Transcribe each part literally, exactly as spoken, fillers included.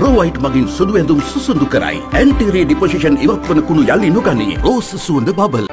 Provide मगिन सुदुवेंदु सुसुंदु कराई anterior deposition इवप्पन कुनु याली नुकानी ओ सुसुंदु बाबल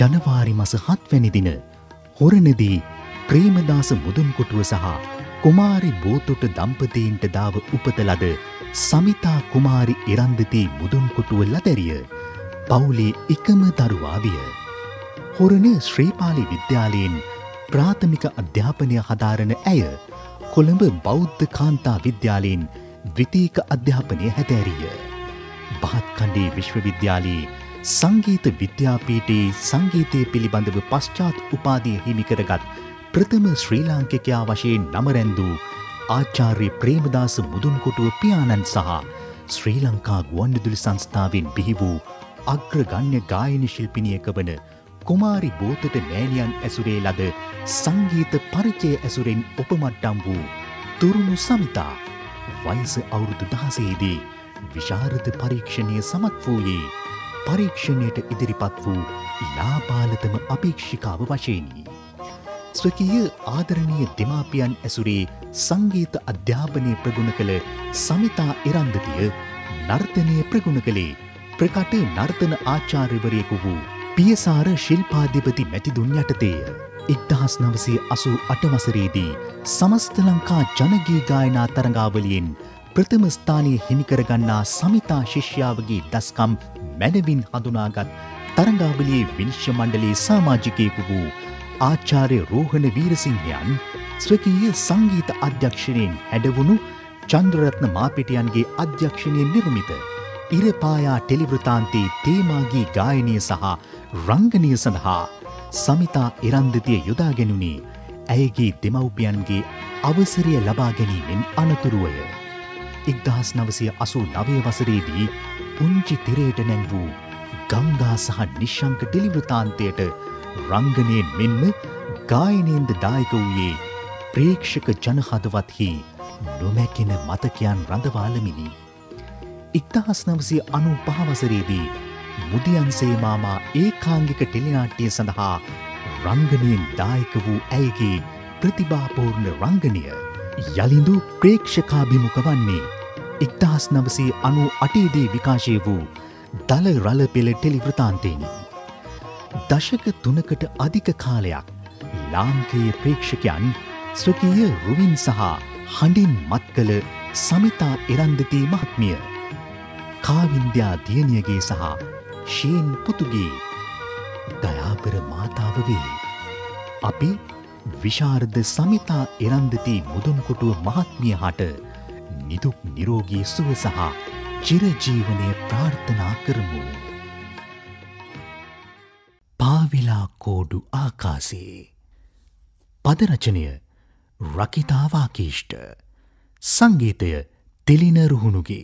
ජනවාරි මස හත් වැනි දින හොරණදී ප්‍රේමදාස මුදුන්කොටුව සහ කුමාරි බෝතොට දම්පතීන්ට දාව උපත ලද සමිතා කුමාරි ඉරන්දිති මුදුන්කොටුව ලදරිය පවුලේ එකම දරුවා විය. හොරණ ශ්‍රීපාලි විද්‍යාලයෙන් ප්‍රාථමික අධ්‍යාපනය හදාරන ඇය කොළඹ බෞද්ධ කාන්තා විද්‍යාලයෙන් ද්විතීක අධ්‍යාපනය හැදෑරිය. බහත්කණ්ඩේ විශ්වවිද්‍යාලයේ සංගීත විද්‍යාපීඨයේ සංගීතයේ පිළිබඳව පශ්චාත් උපාධිය හිමිකරගත් ප්‍රථම ශ්‍රී ලාංකිකයා වශයෙන් නම රැඳූ ආචාර්ය ප්‍රේමදාස මුදුන්කොටුව පියාණන් සහ ශ්‍රී ලංකා ගුවන්විදුලි සංස්ථාවෙන් බිහි වූ අග්‍රගණ්‍ය ගායන ශිල්පිනියක වන කුමාරි බෝතට මෑණියන් ඇසුරේ ලද සංගීත පරිචය ඇසුරෙන් උපමට්ටම් වූ තුරුණු සමිතා වයස අවුරුදු දහසේ දී විශාරද පරීක්ෂණය සමත් වූයේ පරීක්ෂණයට ඉදිරිපත් වූ ලාබාලතම අපේක්ෂිකාව වශයෙනි. ස්වකීය ආදරණීය දෙමාපියන් ඇසුරේ සංගීත අධ්‍යාපනය ප්‍රගුණ කළ සමිතා ඉරන්දිතිය නර්තනය ප්‍රගුණ කළේ ප්‍රකට නර්තන ආචාර්යවරයෙකු වූ පියසාර ශිල්පාධිපති මැතිදුන් යටතේය. එක්දහස් නවසිය අසූ අට වසරේදී සමස්ත ලංකා ජනගී ගායනා තරඟාවලියෙන් ප්‍රථම ස්ථානය හිමිකරගන්නා සමිතා ශිෂ්‍යාවගේ දස්කම් මැනවින් හඳුනාගත් තරඟාවලියේ විනිශ්චය මණ්ඩලයේ සමාජිකයෙකු වූ ආචාර්ය රෝහණ වීරසිංහයන් ස්වකීය සංගීත අධ්‍යක්ෂණයෙන් හැඩවුණු චන්ද්‍රරත්න මාපිටියන්ගේ අධ්‍යක්ෂණයෙන් නිර්මිත ඉරපායා ටෙලිවෘතාන්තයේ තේමාගී ගායනය සහ රංගනය සඳහා සමිතා ඉරන්දිතිය යොදා ගැනුණේ ඇයගේ දෙමව්පියන්ගේ අවසරය ලබා ගැනීමෙන් අනතුරුවය. එක්දහස් නවසිය අසූ නවය වසරේදී පුංචි තිරයට නැං වූ ගංගා සහ නිශ්ශංක ටෙලිවෘතාන්තයට රංගනයෙන් මෙන්ම ගායනයෙන්ද දායක වූයේ ප්‍රේක්ෂක ජනහදවත්හි නොමැකෙන මතකයන් රඳවාලමිනි. එක්දහස් නවසිය අනූ පහ වසරේදී මුදියන්සේ මාමා ඒකාංගික ටෙලිනාට්‍යය සඳහා රංගනයෙන් දායක වූ ඇයගේ ප්‍රතිභාපූර්ණ රංගනය යලිඳු ප්‍රේක්ෂකාභිමුඛ වන්නේ එක්දහස් නවසිය අනූ අටේ විකාශය වූ දල රළ පෙළ ටෙලිවෘතාන්තයෙනි. දශක තුනකට අධික කාලයක් ලාංකේය ප්‍රේක්ෂකයන් ස්වකීය රුවින් සහ හඬින් මත් කළ සමිතා ඉරන්දිති මහත්මිය කාවින්ද්‍යා දියණියගේ සහ ශීන් පුතුගේ දයාබර මාතාව වේ. අපි විශාරද සමිතා ඉරන්දිති මුදුන්කොටුව මහත්මිය හට නිදුක් නිරෝගී සුව සහ චිරජීවනය ප්‍රාර්ථනා කරමු. පාවිලා කෝඩු ආකාසේ. පදරචනය රකිතා වාකීෂ්ඨ. සංගීතය තෙලින රුහුණුගේ.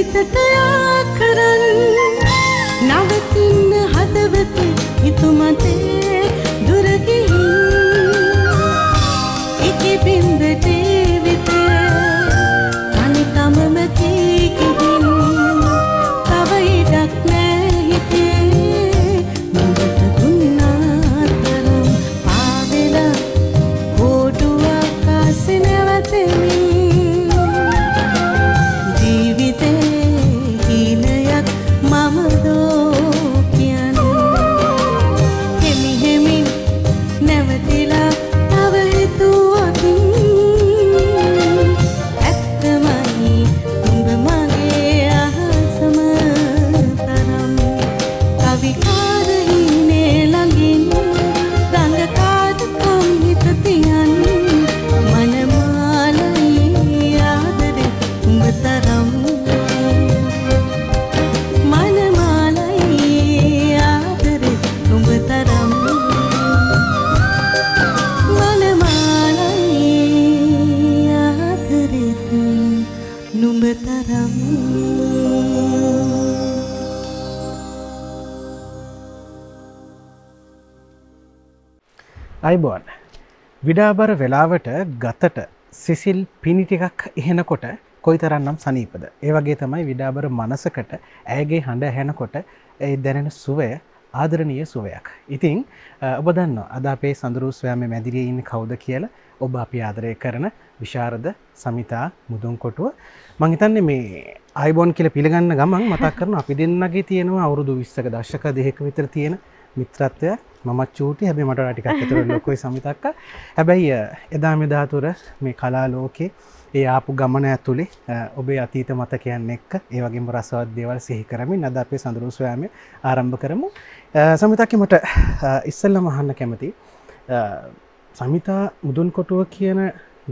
සිතට කරන් නවතින හදවත හිතුමතේ දුර ගිහින් එකී බින්දටේ විත අනිකමම කීකින් තව ඉඩක් නැහැ හිතේ නුඹට දුන්නා තරම් පාවෙලා කොටුවක් ආසේ නැවතෙමි අයිබෝන් විඩාබර වෙලාවට ගතට සිසිල් පිනි ටිකක් එහෙනකොට කොයිතරම්නම් සනීපද ඒ වගේ තමයි විඩාබර මනසකට ඇයගේ හඬ ඇහෙනකොට ඒ දැනෙන සුවය ආදරණීය සුවයක්. ඉතින් ඔබ දන්නවා අද අපේ සඳුරු සොයාමේ මැදිරියේ ඉන්නේ කවුද කියලා. ඔබ අපි ආදරය කරන විශාරද සමිතා මුදුන්කොටුව. මම හිතන්නේ මේ අයිබෝන් කියලා පිළිගන්න ගමන් මතක් කරනවා අපි දෙන්නගේ තියෙනවා අවුරුදු විස්සක දශක දෙකක විතර තියෙන මිත්‍රත්වය. මම චූටි හැබැයි මට ටිකක් අතර ලොකුයි සමිතක්ක. හැබැයි එදා මෙදා තුර මේ කලා ලෝකේ ඒ ආපු ගමන ඇතුලේ ඔබේ අතීත මතකයන් එක්ක ඒ වගේම රසවත් දේවල් සිහි කරමින් අද අපි සඳුරු සොයාමේ ආරම්භ කරමු. සමිතක්ක මට ඉස්සෙල්ලාම අහන්න කැමති සමිතා මුදුන්කොටුව කියන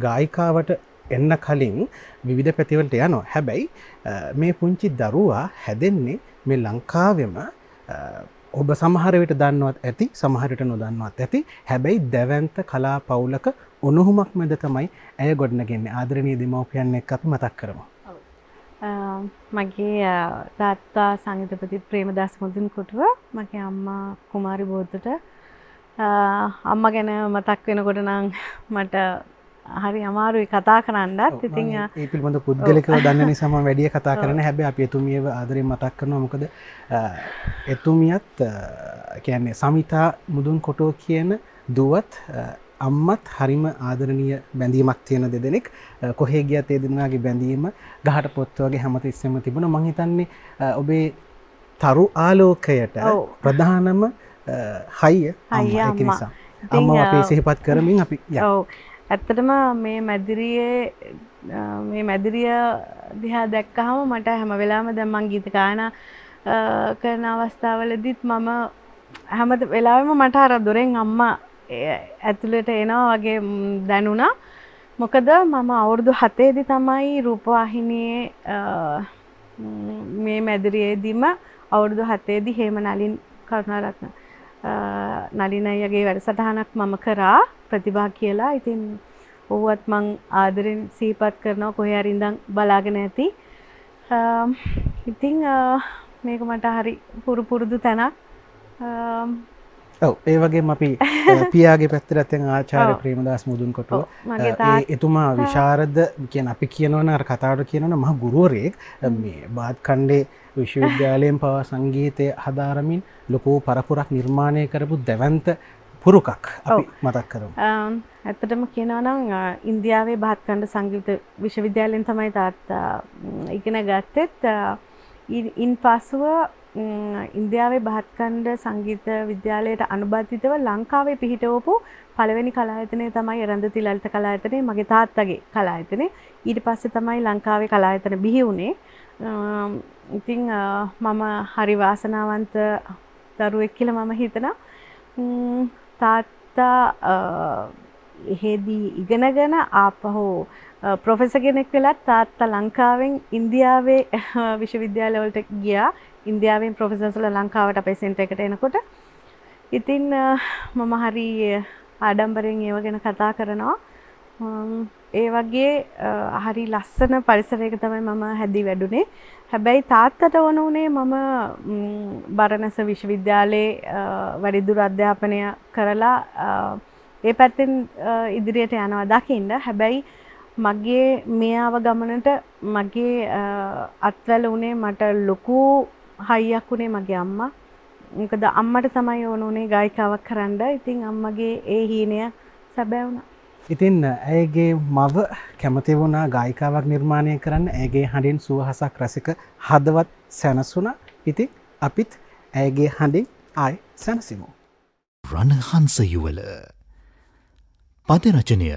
ගායිකාවට එන්න කලින් විවිධ පැතිවලට යනවා. හැබැයි මේ පුංචි දරුවා හැදෙන්නේ මේ ලංකාවෙම ඔබ සමහර විට දන්නවත් ඇති සමහර විට නොදන්නවත් ඇති හැබැයි දැවැන්ත කලා පවුලක උණුහුමක් මැද තමයි ඇය ගොඩනගන්නේ ආදරණීය දෙමව්පියන් එක්ක අපි මතක් කරමු. මගේ තාත්තා සංගීතපති ප්‍රේමදාස මුදුන්කොටුව මගේ අම්මා කුමාරි බෝතට අම්මා ගැන මතක් වෙනකොට නම් මට හරි අමාරුයි කතා කරන්නත්. ඉතින් ඒ පිළිබඳ පුද්ගලිකව දන්න නිසා මම වැඩි කතා කරන්න හැබැයි අපි එතුමියව ආදරෙන් මතක් කරනවා. මොකද එතුමියත් කියන්නේ සමිතා මුදුන්කොටුව කියන දුවත් අම්මත් හරිම ආදරණීය බැඳීමක් තියෙන දෙදෙනෙක්. කොහේ ගියත් ඒ දෙදෙනාගේ බැඳීම ගහට පොත් වගේ හැමතිස්සෙම තිබුණා. මම හිතන්නේ ඔබේ තරු ආලෝකයට ප්‍රධානම හයිය අම්මා. ඒක නිසා අම්මව අපි සිහිපත් කරමින් අපි යමු. ඇත්තටම මේ මැදිරියේ මේ මැදිරිය දිහා දැක්කහම මට හැම වෙලාවෙම දැන් මං ගීත ගායනා කරන අවස්ථාවලදීත් මම හැම වෙලාවෙම මට අර දොරෙන් අම්මා ඇතුළට එනවා වගේ දැනුණා. මොකද මම අවුරුදු හතේ දී තමයි රූපවාහිනියේ මේ මැදිරියේදීම අවුරුදු හතේ දී හේම නලින් කරුණාරත්න නලිනයගේ වැඩසටහනක් මම කරා ප්‍රතිභා කියලා. ඉතින් ඔව්වත් මං ආදරෙන් සිහිපත් කරනවා කොහේ හරි ඉඳන් බලාගෙන ඇති. ඉතින් මේක මට හරි පුරු පුරුදු තැනක්. ඔව් ඒ වගේම අපි පියාගේ පැත්තට යන ආචාර්ය ප්‍රේමදාස මුදුන්කොටුව එතුමා විශාරද කියන අපි කියනවනේ අර කතාවට කියනවනේ මහ ගුරුවරයෙක්. මේ බාත් ඛණ්ඩේ විශ්වවිද්‍යාලයෙන් පවා සංගීතය හදාරමින් ලොකෝ පරපුරක් නිර්මාණය කරපු දැවැන්ත පුරුකක් අපි මතක් කරමු. ඇත්තටම කියනවා නම් ඉන්දියාවේ බාත් ඛණ්ඩ සංගීත විශ්වවිද්‍යාලයෙන් තමයි තාත්තා ඉගෙන ගත්තෙත්. ඉන්පසුව ඉන්දියාවේ බාත් ඛණ්ඩ සංගීත විද්‍යාලයට අනුබද්ධිතව ලංකාවේ පිහිටවපු පළවෙනි කලායතනය තමයි එරන්දති ලලිත කලායතනය මගේ තාත්තගේ කලායතනය. ඊට පස්සේ තමයි ලංකාවේ කලායතන බිහි වුණේ. ඉතින් මම හරි වාසනාවන්ත දරුවෙක් කියලා මම හිතනවා. තාත්තා එහෙදී ඉගෙනගෙන ආපහු ප්‍රොෆෙසර් කෙනෙක් වෙලා තාත්තා ලංකාවෙන් ඉන්දියාවේ විශ්වවිද්‍යාලවලට ගියා. ඉන්දියාවෙන් ප්‍රොෆෙසර්ස්ලා ලංකාවට අපේ සෙන්ටර් එකට එනකොට ඉතින් මම හරි ආඩම්බරෙන් ඒව ගැන කතා කරනවා. ඒ වගේ හරි ලස්සන පරිසරයක තමයි මම හැදී වැඩුණේ. හැබැයි තාත්තට වුණ උනේ මම බරණැස විශ්වවිද්‍යාලයේ වැඩිදුර අධ්‍යාපනය කරලා ඒ පැත්තෙන් ඉදිරියට යනවා දකින්න. හැබැයි මගේ මෙයාව ගමනට මගේ අත්වල උනේ මට ලොකු හයියක් උනේ මගේ අම්මා. මොකද අම්මට තමයි ඕන උනේ ගායිකාවක් කරන්න. ඉතින් අම්මගේ ඒ හීනය සැබෑ වුණා. ඉතින් ඇයගේ මව කැමති වුණා ගායිකාවක් නිර්මාණය කරන්න. ඇයගේ හඬින් සුවහසක් රසික හදවත් සැනසුණා. ඉතින් අපිත් ඇයගේ හඬින් ආයි සැනසෙමු. රණහංස යුවල පද රචනය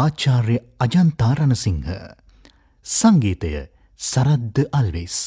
ආචාර්ය අජන්තා රණසිංහ, සංගීතය සරද්ද අල්විස්.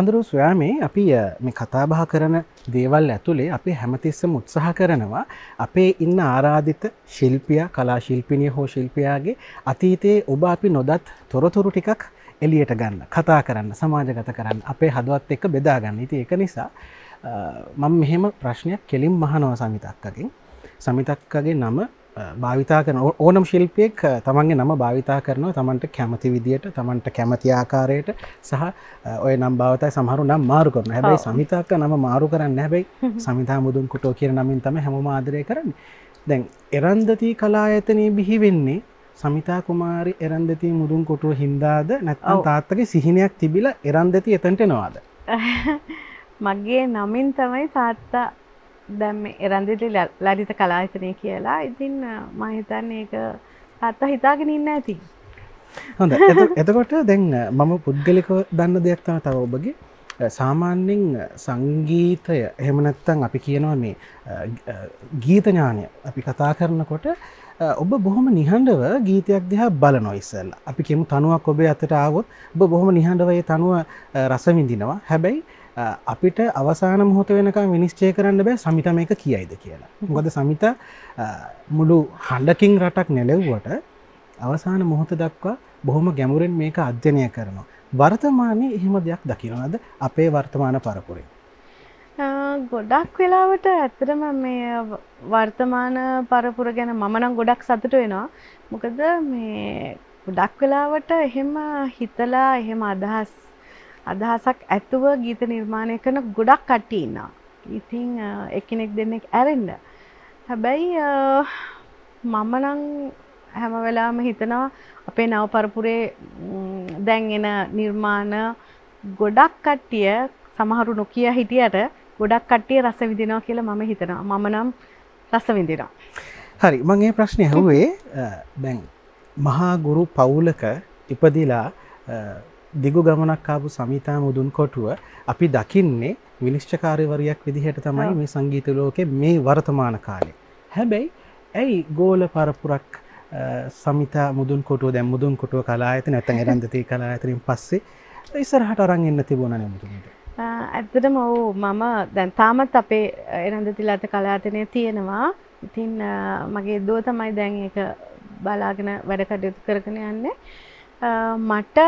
සඳරු සොයාමේ අපි මේ කතා බහ කරන දේවල් ඇතුලේ අපි හැමතිස්සෙම උත්සාහ කරනවා අපේ ඉන්න ආරාධිත ශිල්පියා, කලා ශිල්පිනිය හෝ ශිල්පියාගේ අතීතයේ ඔබ අපි නොදත් තොරතුරු ටිකක් එලියට ගන්න, කතා කරන්න, සමාජගත කරන්න, අපේ හදවත් එක්ක බෙදා ගන්න. ඉතින් ඒක නිසා මම මෙහෙම ප්‍රශ්නයක් කෙලින්ම අහනවා සමිත අක්කගෙන්. සමිත අක්කගේ නම භාවිතා කරන ඕනම ශිල්පියෙක් තමන්ගේ නම භාවිතා කරනවා තමන්ට කැමති විදියට, තමන්ට කැමති ආකාරයට සහ ওই නම් භාවිතයි සමහරු නම් මාරු කරනවා. හැබැයි සමිත අක්ක නම මාරු කරන්නේ නැහැ. හැබැයි සමිතා මුදුන්කොටුව කියන නමින් තමයි හැමෝම ආදරය කරන්නේ. දැන් එරන්දති කලායතනයේ බිහි වෙන්නේ සමිතා කුමාරි එරන්දති මුදුන්කොටුව හින්දාද නැත්නම් තාත්තගේ සිහිනයක් තිබිලා එරන්දති එතනට එනවාද? මගේ නමින් තමයි තාත්තා දැන් එරන්දිලි ලලිත කලායතනය කියලා. ඉතින් මම හිතන්නේ ඒක තාත්තා හිතාගෙන ඉන්නේ නැති. හොඳයි. එතකොට දැන් මම පුද්ගලිකව දන්න දෙයක් තමයි තව ඔබගේ සාමාන්‍යයෙන් සංගීතය එහෙම නැත්නම් අපි කියනවා මේ ගීත ඥානය අපි කතා කරනකොට ඔබ බොහොම නිහඬව ගීතයක් දිහා බලනවා ඉස්සෙල්ලා. අපි කියමු තනුවක් ඔබේ අතට ආවොත් ඔබ බොහොම නිහඬව ඒ තනුව රස විඳිනවා. හැබැයි අපිට අවසාන මොහොත වෙනකම් විනිශ්චය කරන්න බෑ සමිතා මේක කියයිද කියලා. මොකද සමිතා මුළු හඬකින් රටක් නෙලෙව්වට අවසාන මොහොත දක්වා බොහොම ගැඹුරෙන් මේක අධ්‍යයනය කරනවා. වර්තමානයේ එහෙම දෙයක් දකින්නද අපේ වර්තමාන පරපුරේ? ගොඩක් වෙලාවට ඇත්තටම මේ වර්තමාන පරපුර ගැන මම නම් ගොඩක් සතුටු වෙනවා. මොකද මේ ගොඩක් වෙලාවට එහෙම හිතලා එහෙම අදහස් අදහසක් ඇතුව ගීත නිර්මාණය කරන ගොඩක් කට්ටිය ඉන්නවා. ඉතින් එක්කෙනෙක් දෙන්නෙක් ඇරෙන්න. හැබැයි මම නම් හැම වෙලාවෙම හිතනවා අපේ නව පරපුරේ දැන් එන නිර්මාණ ගොඩක් කට්ටිය සමහරු නොකිය හිටියට ගොඩක් කට්ටිය රස විඳිනවා කියලා මම හිතනවා. මම නම් රස විඳිනවා. හරි, මම මේ ප්‍රශ්නේ අහුවේ දැන් මහා ගුරු පවුලක ඉපදිලා දිගු ගමනක් ආපු සමිතා මුදුන්කොටුව අපි දකින්නේ විනිශ්චයකාරවරියක් විදිහට තමයි මේ සංගීත ලෝකේ මේ වර්තමාන කාලේ. හැබැයි ඇයි ගෝල පරපුරක් සමිතා මුදුන්කොටුව දැන් මුදුන්කොටුව කලායතන නැත්නම් එරන්දති කලායතනින් පස්සේ ඉස්සරහට අරන් එන්න තිබුණා නේ මුදුන්ට? ඇත්තටම ඔව්, මම දැන් තාමත් අපේ එරන්දති ලත කලායතනයේ තියෙනවා. ඉතින් මගේ දුව තමයි දැන් ඒක බලාගෙන වැඩ කටයුතු කරගෙන යන්නේ. මට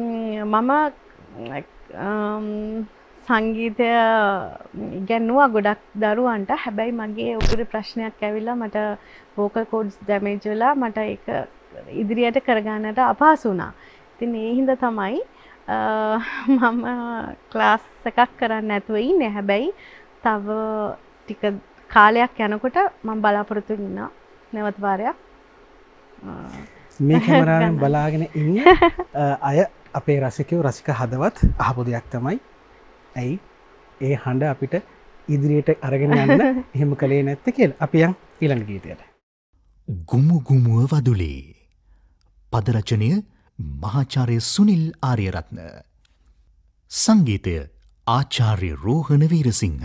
මම සංගීතය ඉගෙනුවා ගොඩක් දරුවන්ට. හැබැයි මගේ උගුරේ ප්‍රශ්නයක් ඇවිල්ලා මට වෝකල් කෝඩ්ස් ඩැමේජ් වෙලා මට ඒක ඉදිරියට කරගන්නට අපහසු වුණා. ඉතින් ඒ හින්දා තමයි මම ක්ලාස් එකක් කරන්න නැතුව ඉන්නේ. හැබැයි තව ටික කාලයක් යනකොට මම බලාපොරොත්තු වෙනවා නැවත වාරයක් මේ කැමරාවෙන් බලාගෙන ඉන්න අය අපේ රසිකයෝ රසික හදවත් අහපු දෙයක් තමයි ඇයි ඒ හඬ අපිට ඉදිරියට අරගෙන යන්න එහෙම කලේ නැත්තේ කියලා. අපි යන් ඊළඟ ගීතයට. ගුමු ගුමුව වදුලේ. පද රචනය මහාචාර්ය සුනිල් ආර්යරත්න. සංගීතය ආචාර්ය රෝහණ වීරසිංහ.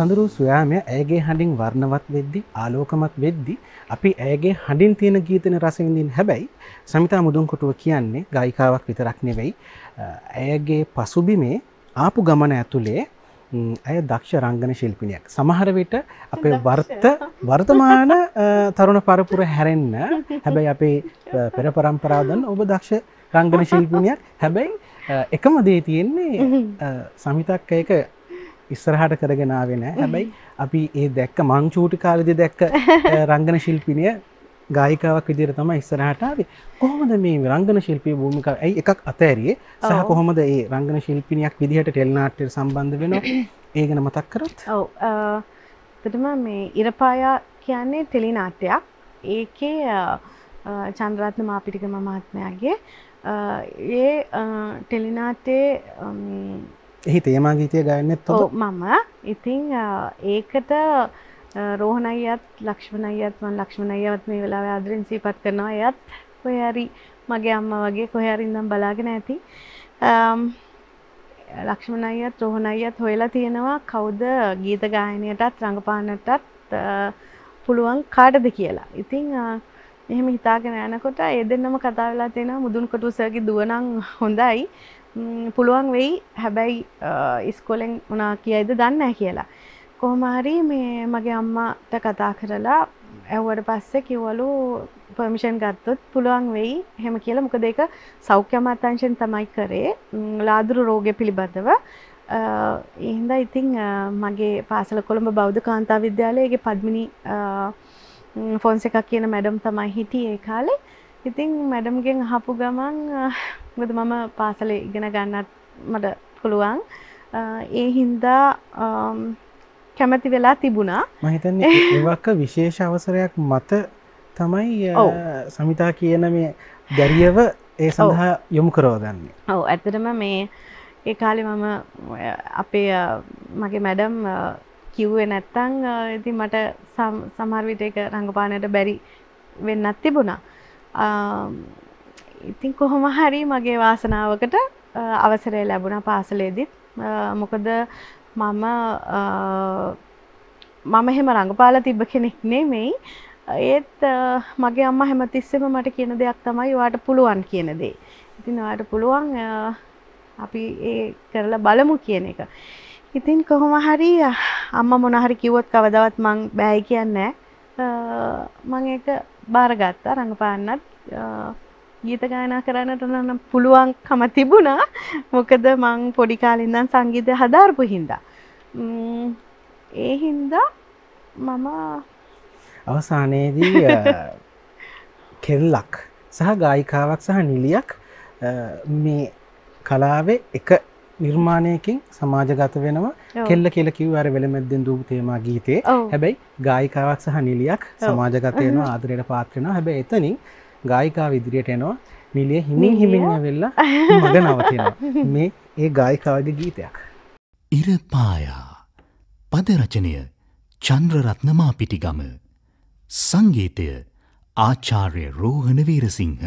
සඳුරු සොයාමයා ඇයගේ හඬින් වර්ණවත් වෙද්දී ආලෝකමත් වෙද්දී අපි ඇයගේ හඬින් තියෙන ගීතන රස විඳින්න. හැබැයි සමිතා මුදුන්කොටුව කියන්නේ ගායිකාවක් විතරක් නෙවෙයි. ඇයගේ පසුබිමේ ආපු ගමන ඇතුලේ ඇය දක්ෂ රංගන ශිල්පිනියක්. සමහර විට අපේ වර්ත වර්තමාන තරුණ පරපුර හැරෙන්න හැබැයි අපේ පෙර પરම්පරාව දන්න ඔබ දක්ෂ රංගන ශිල්පිනියක්. හැබැයි එකම දේ තියෙන්නේ සමිතක් එක ඉස්සරහට කරගෙන ආවේ නැහැ. හැබැයි අපි ඒ දැක්ක මං චූටි කාලේදී දැක්ක රංගන ශිල්පිනිය ගායිකාවක් විදිහට තමයි ඉස්සරහට ආවේ. කොහොමද මේ රංගන ශිල්පී භූමිකාව ඇයි එකක් අතෑරියේ සහ කොහොමද ඒ රංගන ශිල්පිනියක් විදිහට ටෙලි නාට්‍යයට සම්බන්ධ වෙනව ඒ ගැන මතක් කරොත්? ඔව් අ මේ ඉරපායා කියන්නේ ටෙලි නාට්‍යයක්. ඒකේ චන්ද්‍රරත්න මාපිටිගම මහත්මයාගේ ඒ ටෙලි නාට්‍යයේ මේ එහි තේමා ගීතය ගයන්නෙත් ඔබ? ඔව් මම. ඉතින් ඒකට රෝහණ අයියත් ලක්ෂ්මණ අයියත් මම ලක්ෂ්මණ අයියවත් මේ වෙලාවේ ආදරෙන් සිහිපත් කරනවා. එයත් කොහේ හරි මගේ අම්මා වගේ කොහේ හරි ඉඳන් බලාගෙන ඇති. ලක්ෂ්මණ අයියත් රෝහණ අයියත් හොයලා තියෙනවා කවුද ගීත ගායනයටත් රංගපානටත් පුළුවන් කාටද කියලා. ඉතින් එහෙම හිතාගෙන යනකොට ඒ දෙන්නම කතා වෙලා තියෙනවා මුදුන්කොටුව සර්ගේ දුව නම් හොඳයි. පුළුවන් වෙයි හැබැයි ඉස්කෝලෙන් මොනා කියයිද දන්නේ නැහැ කියලා. කොහොම හරි මේ මගේ අම්මාට කතා කරලා ඇහුවට පස්සේ කිව්වලු පර්මිෂන් ගත්තොත් පුළුවන් වෙයි එහෙම කියලා. මොකද ඒක සෞඛ්‍ය අමාත්‍යාංශයෙන් තමයි කරේ ලාදුරු රෝගය පිළිබඳව. ඒ හින්දා ඉතින් මගේ පාසල කොළඹ බෞද්ධ කාන්තා විද්‍යාලයේගේ පද්මිනී ෆොන්සේකා කියන මැඩම් තමයි හිටියේ ඒ කාලේ. ඉතින් මැඩම්ගෙන් අහපු ගමන් මොකද මම පාසලේ ඉගෙන ගන්නත් මට පුළුවන් ඒ හින්දා කැමැති වෙලා තිබුණා. මම හිතන්නේ ඒවක විශේෂ අවසරයක් මත තමයි සමිතා කියන මේ දැරියව ඒ සඳහා යොමු කරවගන්නේ. ඔව් ඇත්තටම මේ ඒ කාලේ මම අපේ මගේ මැඩම් කිව්වේ නැත්තම් ඉතින් මට සමහර විට ඒක රංගපානයට බැරි වෙන්නත් තිබුණා. ඉතින් කොහොම හරි මගේ වාසනාවකට අවසරය ලැබුණා පාසලේදීත්. මොකද මම මම එහෙම රඟපාලා තිබ්බ කෙනෙක් නෙමෙයි. ඒත් මගේ අම්මා හැමතිස්සෙම මට කියන දෙයක් තමයි ඔයාට පුළුවන් කියන දේ. ඉතින් ඔයාට පුළුවන් අපි ඒ කරලා බලමු කියන එක. ඉතින් කොහොම හරි අම්මා මොන හරි කිව්වොත් කවදාවත් මං බෑයි කියන්නේ නැහැ. මං ඒක බාරගත්තා. රඟපාන්නත් ගීත ගායනා කරන්නට නම් පුළුවන්කම තිබුණා. මොකද මං පොඩි කාලේ ඉඳන් සංගීතය හදාරපු හින්දා. ඒ හින්දා මම අවසානයේදී කෙල්ලක් සහ ගායිකාවක් සහ නිලියක් මේ කලාවේ එක නිර්මාණයකින් සමාජගත වෙනවා. කෙල්ල කියලා කිව්ව අර වෙලමැද්දෙන් දූපු තේමා ගීතේ. හැබැයි ගායිකාවක් සහ නිලියක් සමාජගත වෙනවා ආදරයට පාත්‍ර වෙනවා. හැබැයි එතනින් ගායිකාව ඉදිරියට එනවා. නිලිය හිමින් හිමින් ඇවිල්ලා මග නවතිනවා. මේ ඒ ගායිකාවගේ ගීතයක්. ඉරපායා. පද රචනය චන්ද්‍රරත්න මාපිටිගම. සංගීතය ආචාර්ය රෝහණ වීරසිංහ.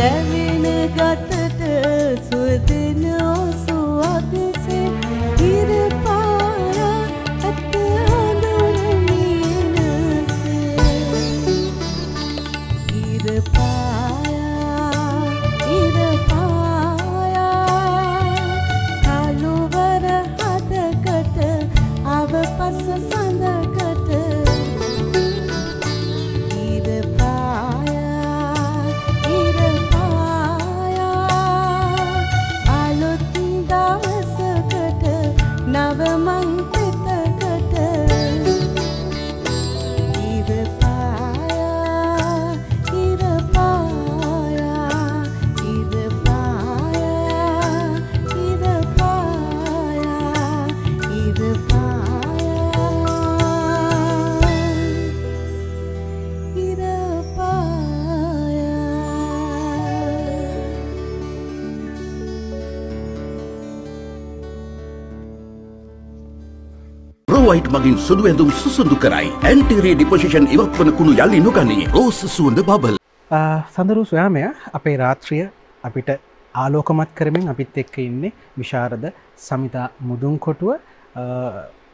දැවෙන ගතට සුවඳන ඔසුවක් සේ ඉර පාර ඇත අඳුරනියනසේ ඉර පාය ඉර පාය කළුවර හදකට අවපස සඳකට white magin sudu endum susundu karai anterior deposition iwakkona kunu yalli nogani rose suwanda babal Sandaru Suyamaya ape raatriya apita aalokamat karamen apith ekka inne Visharada Samitha Mudunkotuwa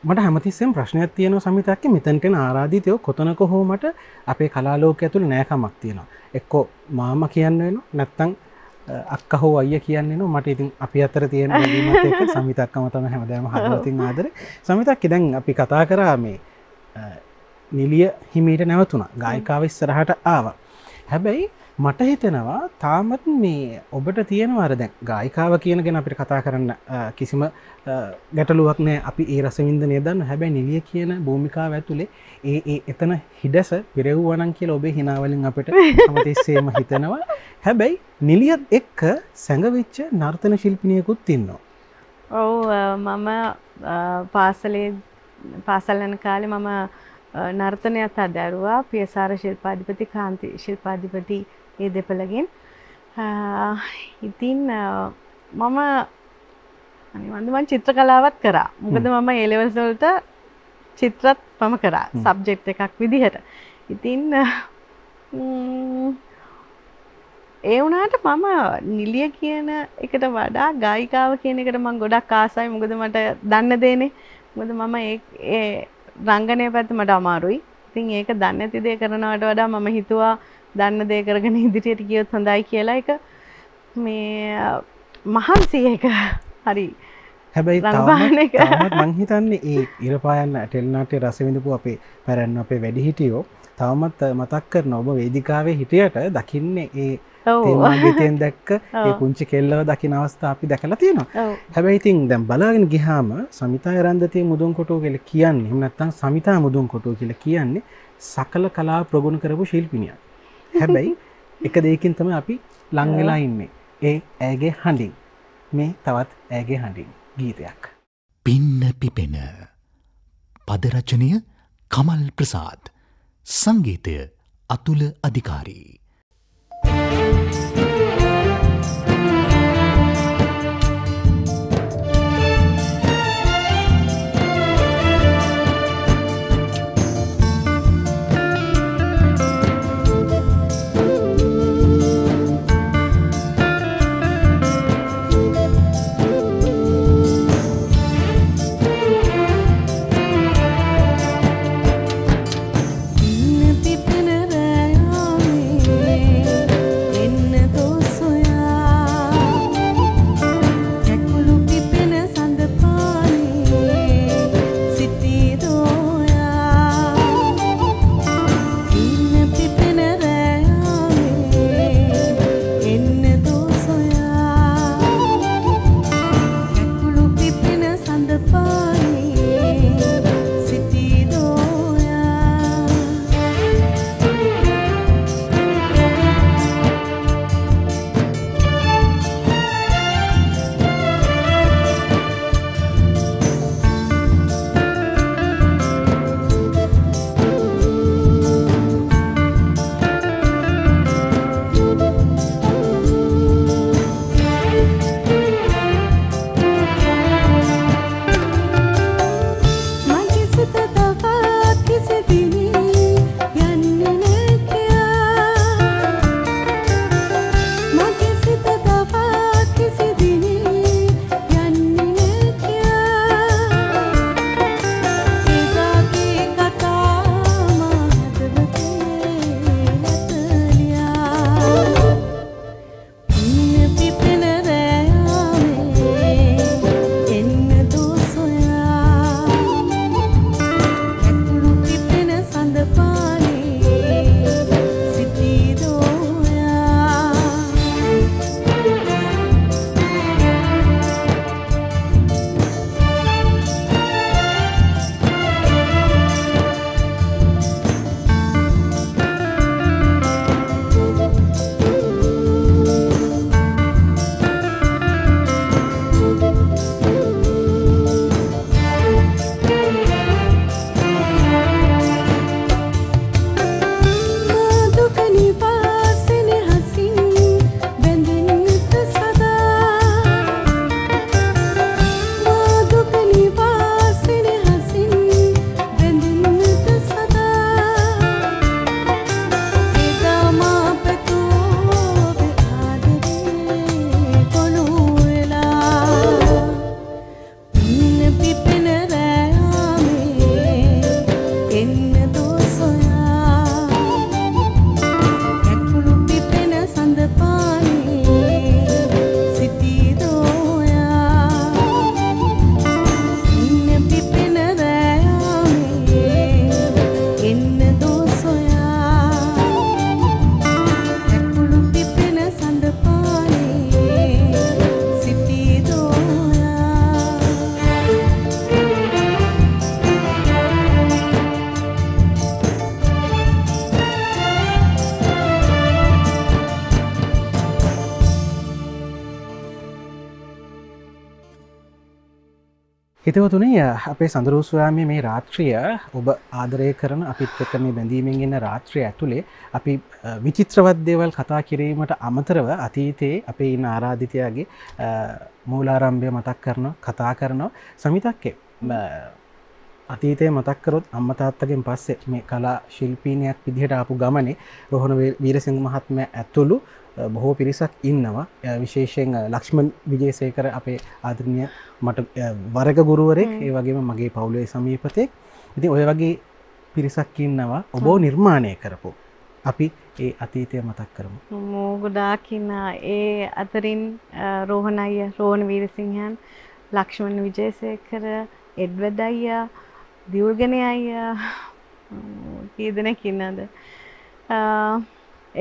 මට හැමතිස්සෙම ප්‍රශ්නයක් තියෙනවා සමිත අක්කේ මෙතනට එන ආරාධිතයෝ කොතනක හෝ මට අපේ කලා ලෝකයේ ඇතුළේ නෑකමක් තියෙනවා එක්කෝ මාමා කියන්න වෙනවා නැත්නම් අක්කා හෝ අයියා කියන්න වෙනවා මට ඉතින් අපි අතර තියෙන බැඳීමත් එක්ක සමිත අක්කම තමයි හැමදාම හදවතින් ආදරේ සමිත අක්කේ දැන් අපි කතා කරා මේ නිලිය හිමීට නැවතුණා ගායිකාව ඉස්සරහට ආවා හැබැයි මට හිතෙනවා තාමත් මේ ඔබට තියෙනවා අර දැන් ගායිකාව කියන ගැන අපිට කතා කරන්න කිසිම ගැටලුවක් නෑ අපි ඒ රසවින්දනය දන්න හැබැයි නිලිය කියන භූමිකාව ඇතුලේ ඒ ඒ එතන හිඩස පිරෙවුවා නම් කියලා ඔබේ හිනාවලින් අපිට හැමතිස්සෙම හිතනවා හැබැයි නිලියත් එක්ක සැඟවිච්ච නර්තන ශිල්පිනියෙකුත් ඉන්නවා ඔව් මම පාසලේ පාසල් යන කාලේ මම නර්තනයත් අදහැරුවා පියසාර ශිල්පාධිපති කාන්ති ශිල්පාධිපති ඒ දෙපළගෙන් ඉතින් මම මම චිත්‍රකලාවත් කරා. මොකද මම ඒ ලෙවල්ස් වලට චිත්‍රත් මම කරා. සබ්ජෙක්ට් එකක් විදිහට. ඉතින් ඒ වුණාට මම නිලිය කියන එකට වඩා ගායිකාව කියන එකට මම ගොඩක් ආසයි. මොකද මට දන්න දේනේ. මොකද මම ඒ රංගනය පැත්ත මට අමාරුයි. ඉතින් ඒක දන්නේ නැති දේ කරනවට වඩා මම හිතුවා දන්න දේ කරගෙන ඉදිරියට ගියොත් හොඳයි කියලා. ඒක මේ මහන්සි එක. හරි හැබැයි තාමත් මං හිතන්නේ ඒ ඉරපායන්න ටෙලිනාට්‍ය රස විඳපු අපේ පැරණි අපේ වැඩිහිටියෝ තාමත් මතක් කරන ඔබ වේදිකාවේ හිටියට දකින්නේ ඒ තේමා ගීතෙන් දැක්ක ඒ කුංචි කෙල්ලව දකින්න අවස්ථා අපි දැකලා තියෙනවා. හැබැයි ඉතින් දැන් බලාගෙන ගියාම සමිතා රන්දතිය මුදුන්කොටුව කියලා කියන්නේ එහෙම නැත්නම් සමිතා මුදුන්කොටුව කියලා කියන්නේ සකල කලා ප්‍රගුණ කරපු ශිල්පිනියක්. හැබැයි එක දෙයකින් තමයි අපි ලං වෙලා ඉන්නේ. ඒ ඇගේ හඬින් මේ තවත් ඇගේ හඬින් ගීතයක් පින්න පිපෙන පද රචනය කමල් ප්‍රසාද් සංගීතය අතුල අධිකාරී හිතවතුනි අපේ සඳරු සොයාමයේ මේ රාත්‍රිය ඔබ ආදරය කරන අපිත් එක්ක මේ බැඳීමෙන් ඉන්න රාත්‍රිය ඇතුලේ අපි විචිත්‍රවත් දේවල් කතා කිරීමට අමතරව අතීතයේ අපේ ඉන්න ආරාධිතයාගේ මූලාරම්භය මතක් කරන කතා කරන සමිතක්කේ අතීතයේ මතක් කරොත් අම්මා තාත්තගෙන් පස්සේ මේ කලා ශිල්පීනියක් විදිහට ආපු ගමනේ රෝහණ වීරසිංහ මහත්මයා ඇතුළු බොහෝ පිරිසක් ඉන්නවා විශේෂයෙන් ලක්ෂ්මන් විජේසේකර අපේ ආදරණීය මට වරක ගුරුවරයෙක් ඒ වගේම මගේ පවුලේ සමීපතේ ඉතින් ඔය වගේ පිරිසක් ඉන්නවා ඔබව නිර්මාණය කරපු අපි ඒ අතීතය මතක් කරමු මොගොඩාක් ඉන්න ඒ අතරින් රෝහණ අයියා රෝහණ වීරසිංහන් ලක්ෂ්මන් විජේසේකර එඩ්වඩ් අයියා දියුර්ගනේ අයියා කී දෙනෙක් ඉන්නද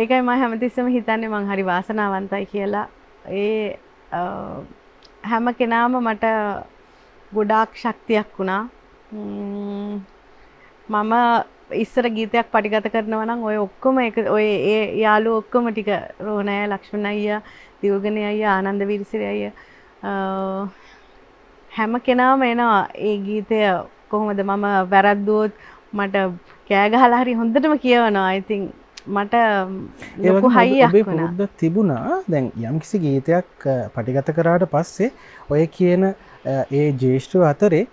ඒකයි මම හැමතිස්සම හිතන්නේ මං හරි වාසනාවන්තයි කියලා. ඒ හැම කෙනාම මට ගොඩාක් ශක්තියක් වුණා. මම ඉස්සර ගීතයක් පරිගත කරනවා නම් ඔය ඔක්කොම ඒක ඔය ඒ යාළුවෝ ඔක්කොම ටික රෝහණ අයියා, ලක්ෂ්මණ අයියා, දියුගනේ අයියා, ආනන්ද වීරසිරි අයියා හැම කෙනාම එනවා. ඒ ගීතය කොහොමද මම වැරද්දුවොත් මට කෑ ගහලා හරි හොඳටම කියවනවා. I think මට ලොකු හයියක් වුණා. ඔබ තිබුණා දැන් යම්කිසි ගීතයක් පටිගත කරාට පස්සේ ඔය කියන ඒ ජේෂ්ඨව අතරේ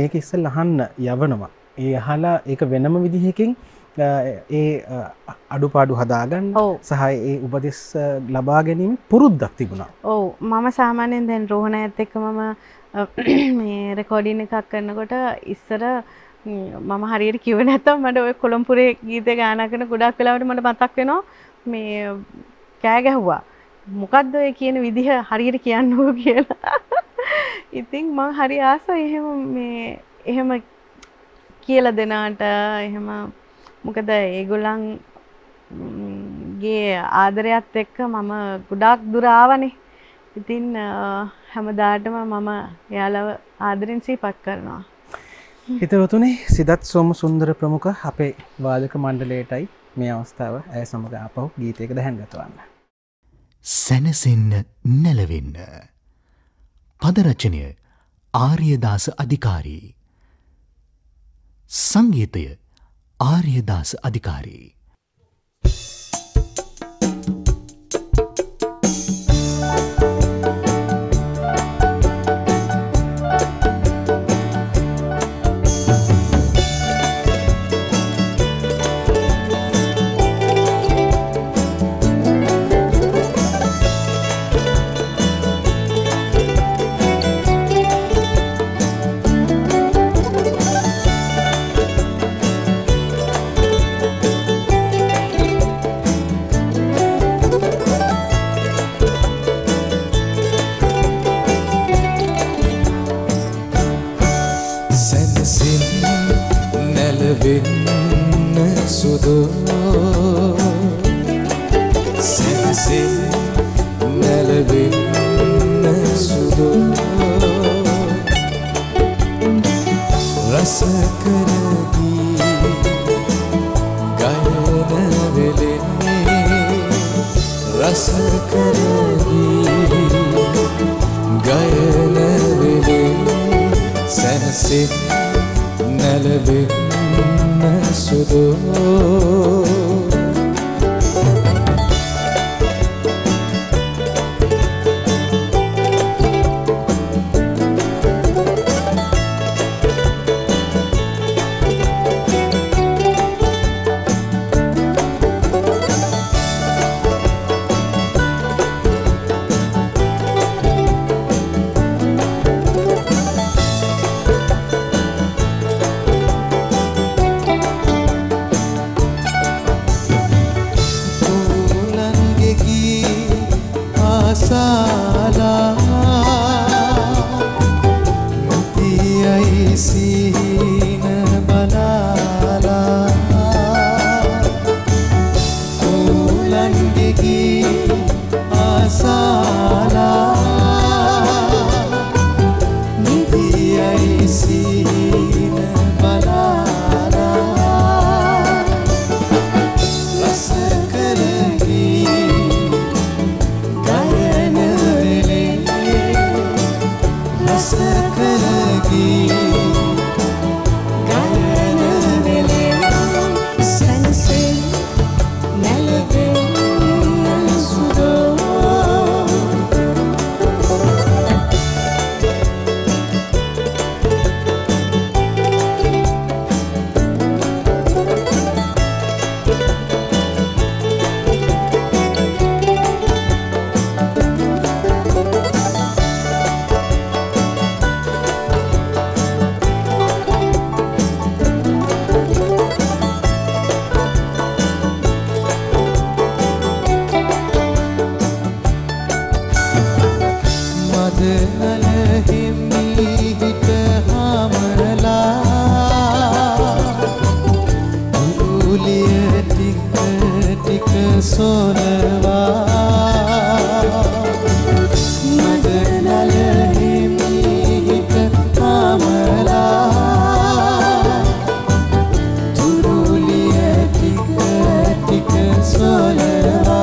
මේක ඉස්සෙල්ලා අහන්න යවනවා. ඒ අහලා ඒක වෙනම විදිහකින් ඒ අඩුපාඩු හදාගන්න සහ ඒ උපදෙස් ලබා ගැනීම පුරුද්දක් තිබුණා. ඔව් මම සාමාන්‍යයෙන් දැන් රෝහණ ඇත් එක්ක මම මේ රෙකෝඩින් එකක් කරනකොට ඉස්සර මම හරියට කිව්වේ නැත්තම් මට ඔය කොළඹුරේ ගීත ගානක් කරන ගොඩක් වෙලාවට මට මතක් වෙනවා මේ කෑ ගැහුවා මොකද්ද ඔය කියන විදිහ හරියට කියන්න ඕ කියලා. ඉතින් මං හරි ආසයි එහෙම මේ එහෙම කියලා දෙනාට එහෙම මොකද ඒගොල්ලන්ගේ ආදරයත් එක්ක මම ගොඩක් දුර ආවනේ. ඉතින් හැමදාටම මම එයාලව ආදරෙන් සිහිපත් කරනවා. හිතවතුනි සිදත් සෝම සුන්දර ප්‍රමුඛ අපේ වාදක මණ්ඩලයටයි මේ අවස්ථාව ඇය සමග ආපහු ගීතයක දැහැන් ගතවන්න. සැනසෙන්න නැලවෙන්න. පදරචනය ආර්යදාස අධිකාරී. සංගීතය ආර්යදාස අධිකාරී. Serkar ki टिक टिक सोनवा मगनल हिमीक आमला तुरुलिया टिक टिक सोनवा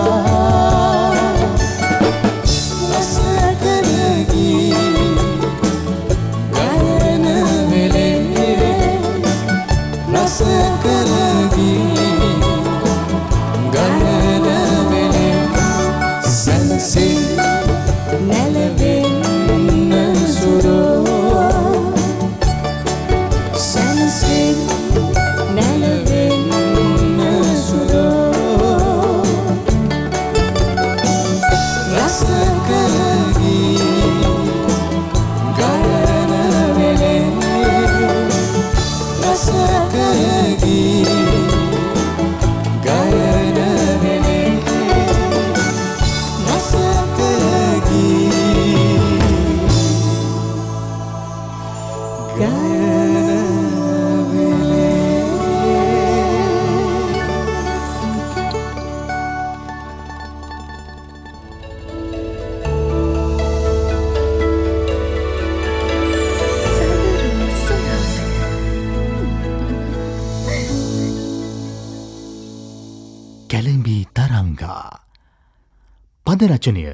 रचनीय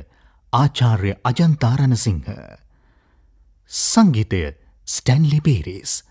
आचार्य अजंता रणसिंह संगीत स्टैनली पेरिस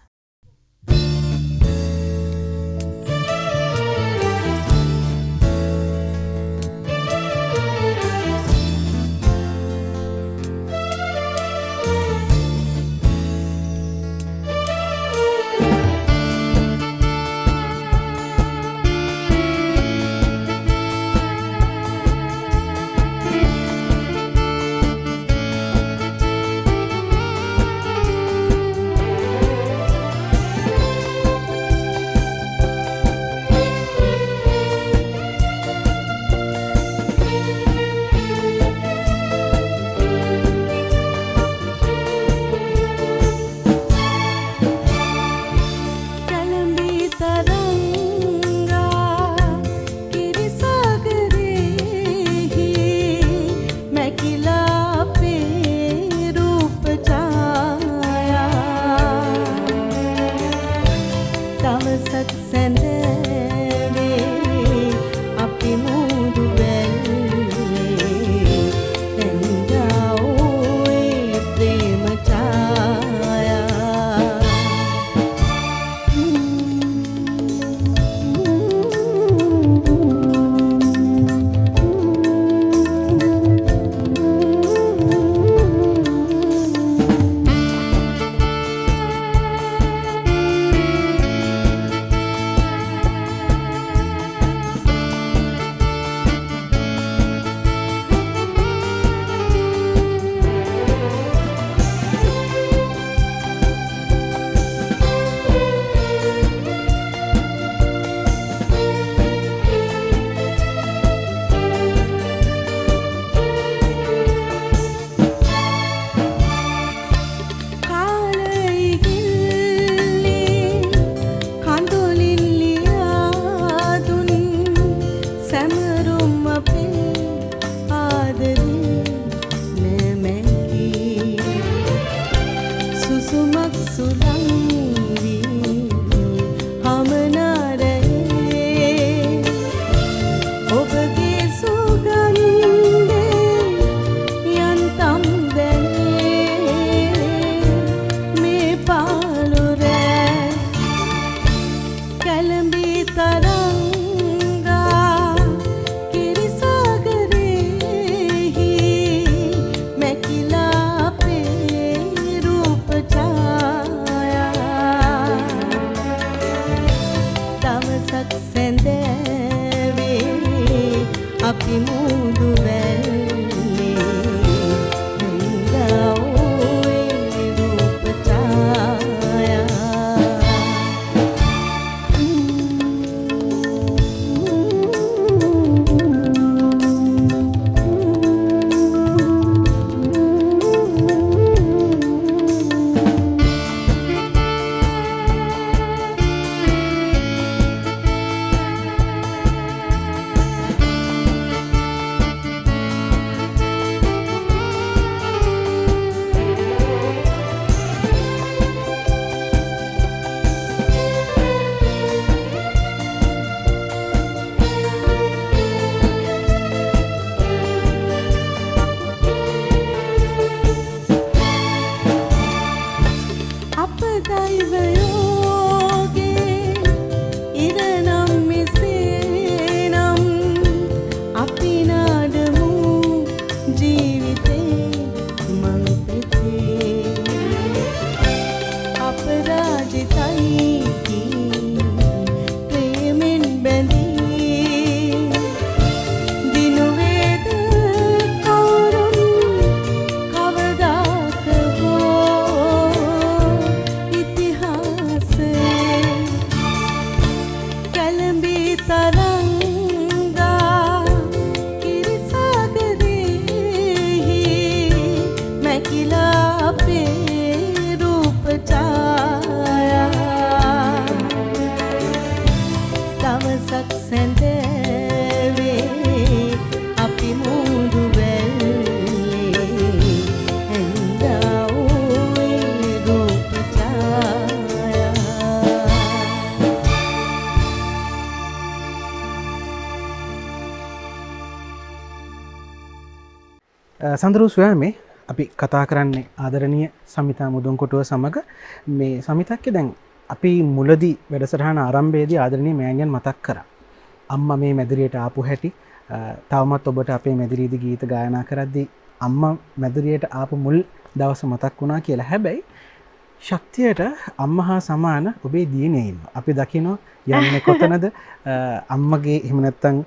संदरू सुयामे අපි කතා කරන්නේ ආදරණීය සමිතා මුදුන්කොටුව සමග මේ සමිතක්ගේ දැන් අපි මුලදී වැඩසටහන ආරම්භයේදී ආදරණීය මෑණියන් මතක් කරා අම්මා මේ මැදිරියට ආපු හැටි තවමත් ඔබට අපේ මැදිරියේදී ගීත ගායනා කරද්දී අම්මා මැදිරියට ආපු මුල් දවස මතක් වුණා කියලා හැබැයි ශක්තියට අම්මා හා සමාන ඔබේ දියණිය ඉන්නවා අපි දකිනවා යන්නේ කොතනද අම්මගේ එහෙම නැත්නම්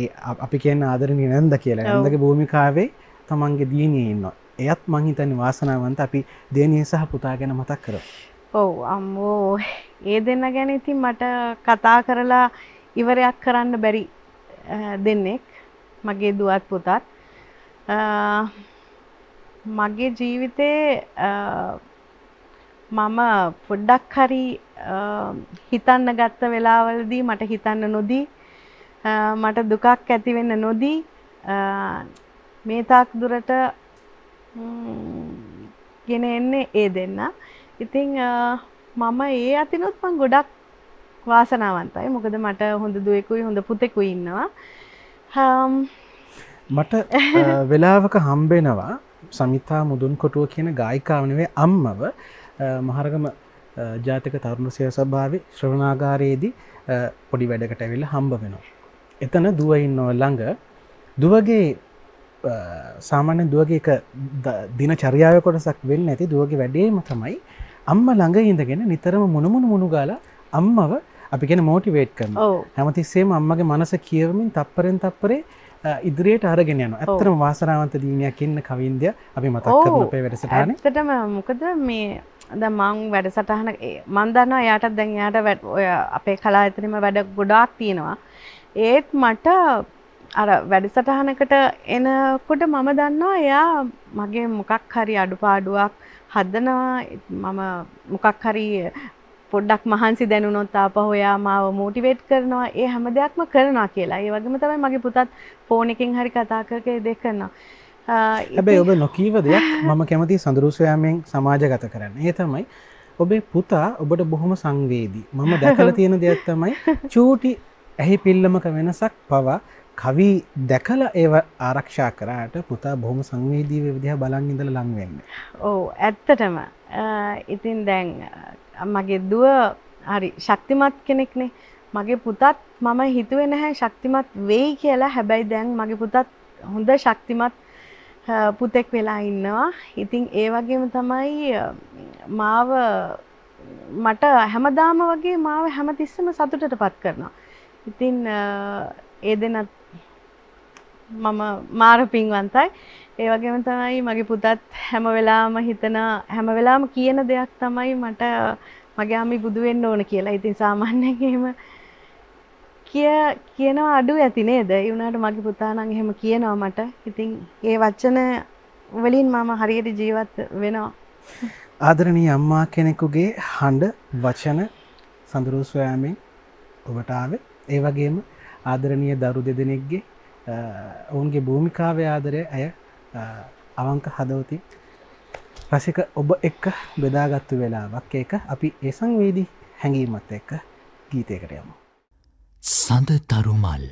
ඒ අපි කියන ආදරණීය නන්ද කියලා නන්දගේ භූමිකාවේ තමන්ගේ දියණිය ඉන්නවා. එයත් මං හිතන්නේ වාසනාවන්ත අපි දියණිය සහ පුතා ගැන මතක් කරමු. ඔව් අම්මෝ ඒ දෙන්න ගැන ඉතින් මට කතා කරලා ඉවරයක් කරන්න බැරි දෙන්නෙක්. මගේ දුවත් පුතත්. මගේ ජීවිතේ මම පොඩ්ඩක් හරි හිතන්න ගත්ත වෙලාවවලදී මට හිතන්න නොදී මට දුකක් ඇති වෙන්න නොදී මේ තාක් දුරට ගෙන එන්නේ ඒ දෙන්න. ඉතින් මම ඒ අතිනොත් මම ගොඩක් වාසනාවන්තයි. මොකද මට හොඳ දුවෙකුයි හොඳ පුතෙකුයි ඉන්නවා. මට වෙලාවක හම්බෙනවා සමිතා මුදුන්කොටුව කියන ගායිකාව නෙවෙයි අම්මව මහරගම ජාතික තරුණ සේවා සභාවේ ශ්‍රවණාගාරයේදී පොඩි වැඩකට ඇවිල්ලා හම්බ වෙනවා. එතන දුව ඉන්නව ළඟ. දුවගේ सामान्य दुवगे एक दिनचर्यावे कोटसक वेल्लि दुवगे वैडेम तमई अम्मा ළඟ ඉඳගෙන නිතරම මුණු මුණු මුණු ගාලා අම්මව අපි කියන මොටිවේට් කරනවා හැමතිස්සෙම අම්මගේ මනස කියවමින් තප්පරෙන් තප්පරේ ඉදිරියට අරගෙන යනවා අත්‍තරම වාසනාවන්ත දිනයක් ඉන්න කවින්දිය අපි මතක් කරමු අපේ වැඩසටහනේ ඇත්තටම මොකද මේ දැන් මම වැඩසටහන මම දන්නවා එයාටත් දැන් එයාට ඔය අපේ කලායතනෙම වැඩ ගොඩාක් තියෙනවා ඒත් මට අර වැඩසටහනකට එනකොට මම දන්නවා එයා මගේ මොකක් හරි අඩුපාඩුවක් හදනවා මම මොකක් හරි පොඩ්ඩක් මහන්සි දැනුනොත් ආපහු එයා මාව මොටිවේට් කරනවා ඒ හැම දෙයක්ම කරනවා කියලා. ඒ වගේම තමයි මගේ පුතත් ෆෝන් එකෙන් හරි කතා කරකේ දෙක කරනවා. හැබැයි ඔබ නොකීව දෙයක් මම කැමතියි සඳරු සොයාමෙන් සමාජගත කරන්න. ඒ තමයි ඔබේ පුතා ඔබට බොහොම සංවේදී. මම දැකලා තියෙන දෙයක් තමයි චූටි ඇහි පිල්ලමක වෙනසක් පවා කවි දැකලා ඒව ආරක්ෂා කරාට පුතා බොහොම සංවේදීව විදිහ බලන් ඉඳලා ලං වෙන්නේ. ඔව් ඇත්තටම. ඉතින් දැන් මගේ දුව හරි ශක්තිමත් කෙනෙක්නේ. මගේ පුතත් මම හිතුවේ නැහැ ශක්තිමත් වෙයි කියලා. හැබැයි දැන් මගේ පුතත් හොඳ ශක්තිමත් පුතෙක් වෙලා ඉන්නවා. ඉතින් ඒ වගේම තමයි මාව මට හැමදාම වගේ මාව හැමතිස්සෙම සතුටටපත් කරනවා. ඉතින් ඒ දෙනත් මම මාර පින්වන්තයි. ඒ වගේම තමයි මගේ පුතත් හැම වෙලාවම හිතන හැම වෙලාවම කියන දෙයක් තමයි මට මගේ අම්මි බුදු වෙන්න ඕන කියලා. ඉතින් සාමාන්‍යයෙන් එහෙම කිය කියනවා අඩු ඇති නේද? ඒ වුණාට මගේ පුතා නම් එහෙම කියනවා මට. ඉතින් ඒ වචන වලින් මම හරියට ජීවත් වෙනවා. ආදරණීය අම්මා කෙනෙකුගේ හඬ වචන සඳරු සොයාමෙන් ඔබට ආවේ. ඒ වගේම ආදරණීය දරු දෙදෙනෙක්ගේ ඔවුන්ගේ භූමිකාවේ ආදරය අය අවංක හදවතින් රසික ඔබ එක්ක බෙදාගත්තු වෙලාවක් ඒක අපි ඒ සංවේදී හැඟීමත් එක්ක ගීතයකට යමු. සඳතරු මල්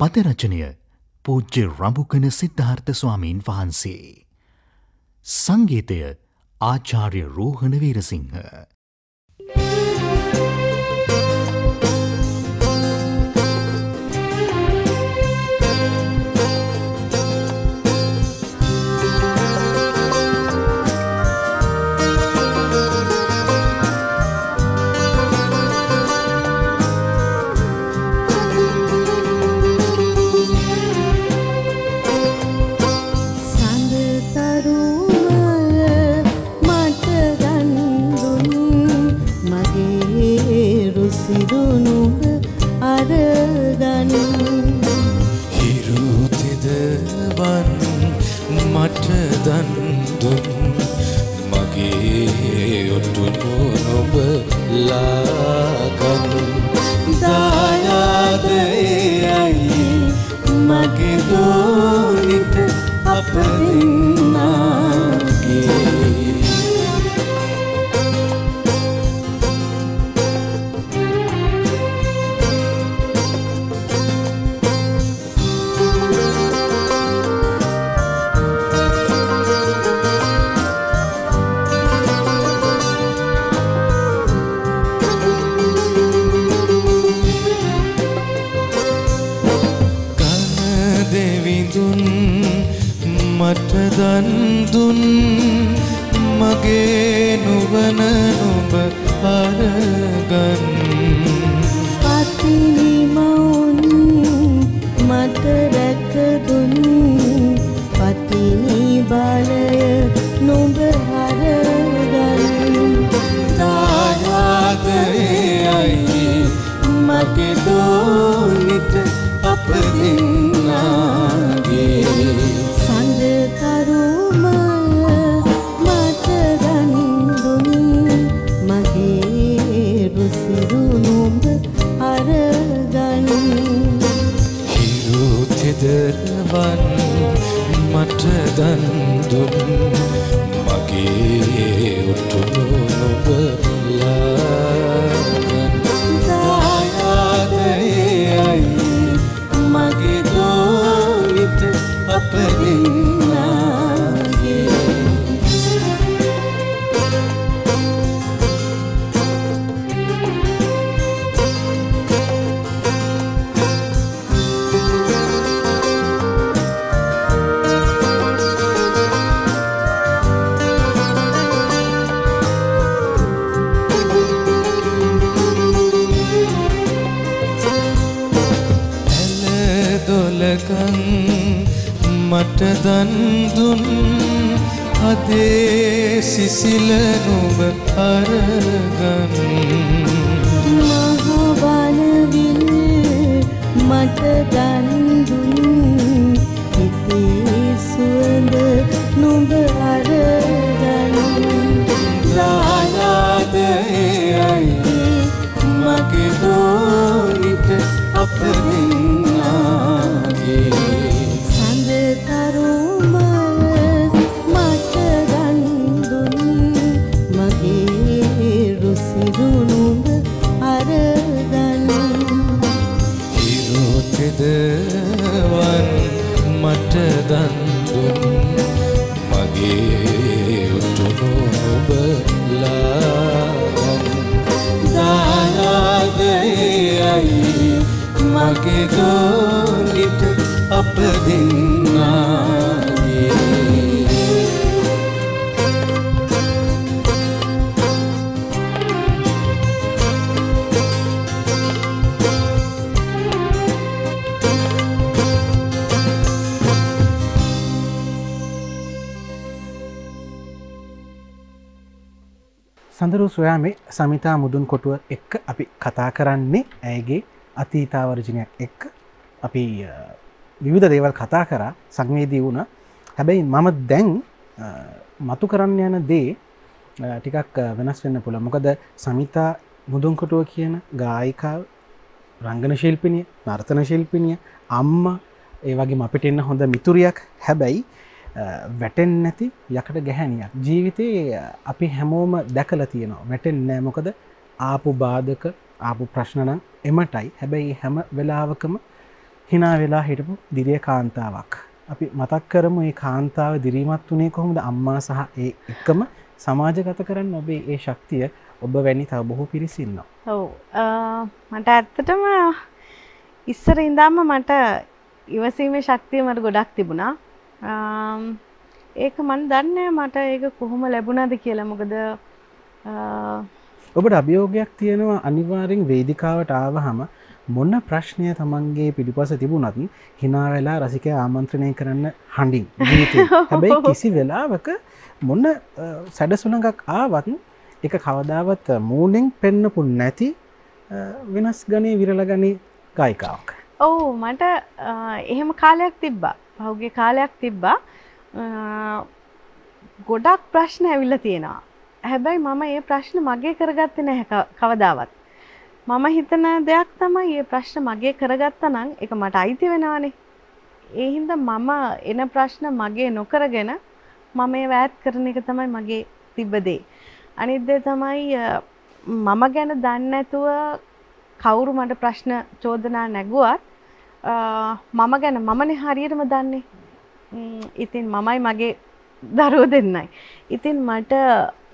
පද රචනය පූජ්‍ය රඹුකන සිද්ධාර්ථ ස්වාමීන් වහන්සේ සංගීතය ආචාර්ය රෝහණ වීරසිංහ දන් දුන් මගේ නුවණ ඔබ අරගන්න අතිනි මවුන් මට රැක දුන් පතිනි බලය නොඹ හරගන්න තායාදේ අයි මගේ දෝනිත අප දෙන්නාගේ දරවන් මට දන් දුන් මගේ උතුම් ඔබ ලාගන්නාදයි මගේ දෝනිත අප දෙන්නාගේ මට දන් දුන් අදේ සිසිල නුඹ අරගන්න මහ බලවින් මට දන් දුන් හිතේ සුවඳ නුඹ අරගන්න දායාදේ අය මගේ දෝනිත අප දෙන්නාගේ දවන් මට දන් දුන් මගේ උතුම් ඔබ ලාගන්නා දායාදේ අයි මගේ දෝනිත අප දෙන්නාගේ සඳරු සොයාමේ සමිතා මුදුන්කොටුව එක්ක අපි කතා කරන්නේ ඇයගේ අතීතාවර්ජනයක් එක්ක අපි විවිධ දේවල් කතා කරා සංවේදී වුණා. හැබැයි මම දැන් මතු කරන්න යන දේ ටිකක් වෙනස් වෙන්න පුළුවන්. මොකද සමිතා මුදුන්කොටුව කියන ගායිකාව, රංගන ශිල්පිනිය, නර්තන ශිල්පිනිය, අම්මා, ඒ වගේම අපිට ඉන්න හොඳ මිතුරියක්. හැබැයි වැටෙන් නැති යකට ගැහැණියක් ජීවිතේ අපි හැමෝම දැකලා තියෙනවා. වැටෙන්නේ නැහැ. මොකද ආපු බාධක, ආපු ප්‍රශ්න නම් එමටයි. හැබැයි හැම වෙලාවකම hina වෙලා හිටපු දිරිය කාන්තාවක්. අපි මතක් කරමු මේ කාන්තාව දිරිමත් උනේ කොහොමද? අම්මා සහ ඒ එකම සමාජගත කරන්න ඔබේ ඒ ශක්තිය ඔබ වැනි තව බොහෝ පිරිස ඉන්නවා. ඔව්. මට ඇත්තටම ඉස්සර ඉඳන්ම මට ඉවසීමේ ශක්තිය මට ගොඩක් තිබුණා. ඒක මන් දන්නේ මට ඒක කොහොම ලැබුණාද කියලා. මොකද ඔබට අභියෝගයක් තියෙනවා අනිවාර්යෙන් වේදිකාවට ආවහම මොන ප්‍රශ්නය තමන්ගේ පිටිපස්ස තිබුණත් hina වෙලා රසිකයා ආමන්ත්‍රණය කරන්න හඬින් ජීවිතේ. හැබැයි කිසි වෙලාවක මොන සැඩසුලඟක් ආවත් ඒක කවදාවත් මූණෙන් පෙන්නපු නැති වෙනස් ගණේ විරල ගණේ ගායිකාවක්. ඔව් මට එහෙම කාලයක් තිබ්බා. පහුගිය කාලයක් තිබ්බා. ගොඩක් ප්‍රශ්න ඇවිල්ලා තියෙනවා. හැබැයි මම මේ ප්‍රශ්න මගේ කරගත්තේ නැහැ කවදාවත්. මම හිතන දෙයක් තමයි මේ ප්‍රශ්න මගේ කරගත්තා නම් ඒක මට අයිති වෙනවනේ. ඒ හින්දා මම එන ප්‍රශ්න මගේ නොකරගෙන මම මේ වැයත් කරන එක තමයි මගේ තිබ්බ දේ. අනිත් දේ තමයි මම ගැන දන්නේ නැතුව කවුරු මට ප්‍රශ්න චෝදනා නැගුවත් මම ගැන මමනේ හරියටම දන්නේ. ඉතින් මමයි මගේ දරුවෝ දෙන්නයි. ඉතින් මට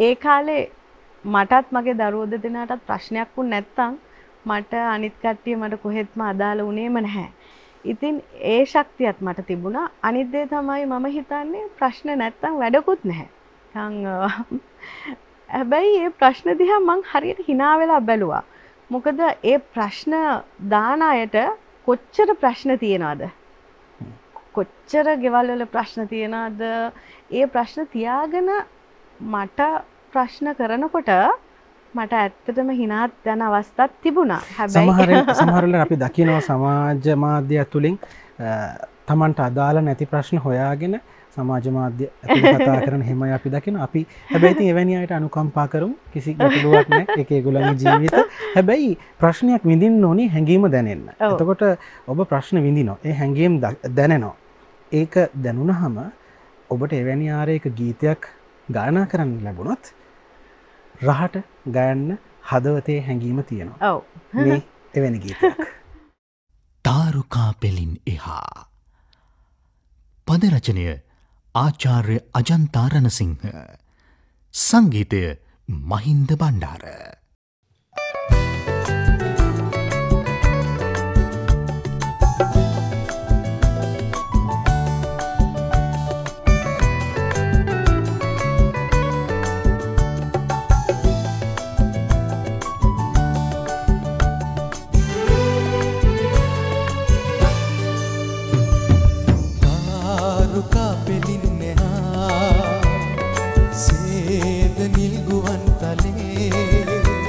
ඒ කාලේ මටත් මගේ දරුවෝ දෙදෙනාටත් ප්‍රශ්නයක් වුණ නැත්තම් මට අනිත් කට්ටිය මට කොහෙත්ම අදාළ වුණේම නැහැ. ඉතින් ඒ ශක්තියත් මට තිබුණා. අනිත් දේ තමයි මම හිතන්නේ ප්‍රශ්න නැත්තම් වැඩකුත් නැහැ. නිකන් හැබැයි මේ ප්‍රශ්න දිහා මං හරියට hina වෙලා බැලුවා. මොකද මේ ප්‍රශ්න දාන අයට කොච්චර ප්‍රශ්න තියනවද? කොච්චර ගෙවල් වල ප්‍රශ්න තියනවද? මේ ප්‍රශ්න තියාගෙන මට ප්‍රශ්න කරනකොට මට ඇත්තටම hinaත් යන අවස්ථාවක් තිබුණා. හැබැයි සමහර සමහර වෙලාවට අපි දකිනවා සමාජ මාධ්‍ය ඇතුලින් තමන්ට අදාළ නැති ප්‍රශ්න හොයාගෙන සමාජ මාධ්‍ය ඇතුලේ කතා කරන හැමයි අපි දකිනවා. අපි හැබැයි ඉතින් එවැනි අයට අනුකම්පා කරමු. කිසි ගැටලුවක් නැහැ. ඒක ඒගොල්ලන්ගේ ජීවිත. හැබැයි ප්‍රශ්නයක් විඳින්න ඕනේ හැඟීම දැනෙන්න. එතකොට ඔබ ප්‍රශ්න විඳිනවා. ඒ හැඟීම් දැනෙනවා. ඒක දැනුණාම ඔබට එවැනි ආරයක ගීතයක් ගායනා කරන්න ලැබුණොත් රහට ගයන්න හදවතේ හැඟීම තියෙනවා. ඔව් මේ එවැනි ගීතයක්. තාරුකා පෙලින් එහා. පද රචනය ආචාර්ය අජන්තා රණසිංහ. සංගීතය Mahinda Bandara. Sed nilguvan tale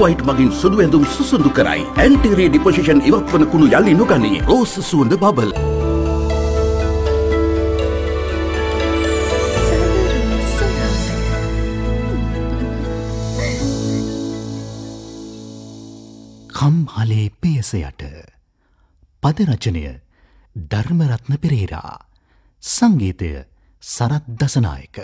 ಬ್ಲೂವೈಟ್ ಮಗಿನ್ ಸುದು ಎಂದು ಸುಸುಂದು ಕರಾಯಿ ಆಂಟಿರಿ ಡಿಪೋಸಿಷನ್ ಇವಪ್ಪನ ಕುನು ಯಾಲಿ ನುಗಾನಿ ರೋಸ್ ಸುಸುಂದು ಬಾಬಲ್ කම් හලේ පියසයට පද රචනය ධර්මරත්න පෙරේරා සංගීතය සරත් දසනායක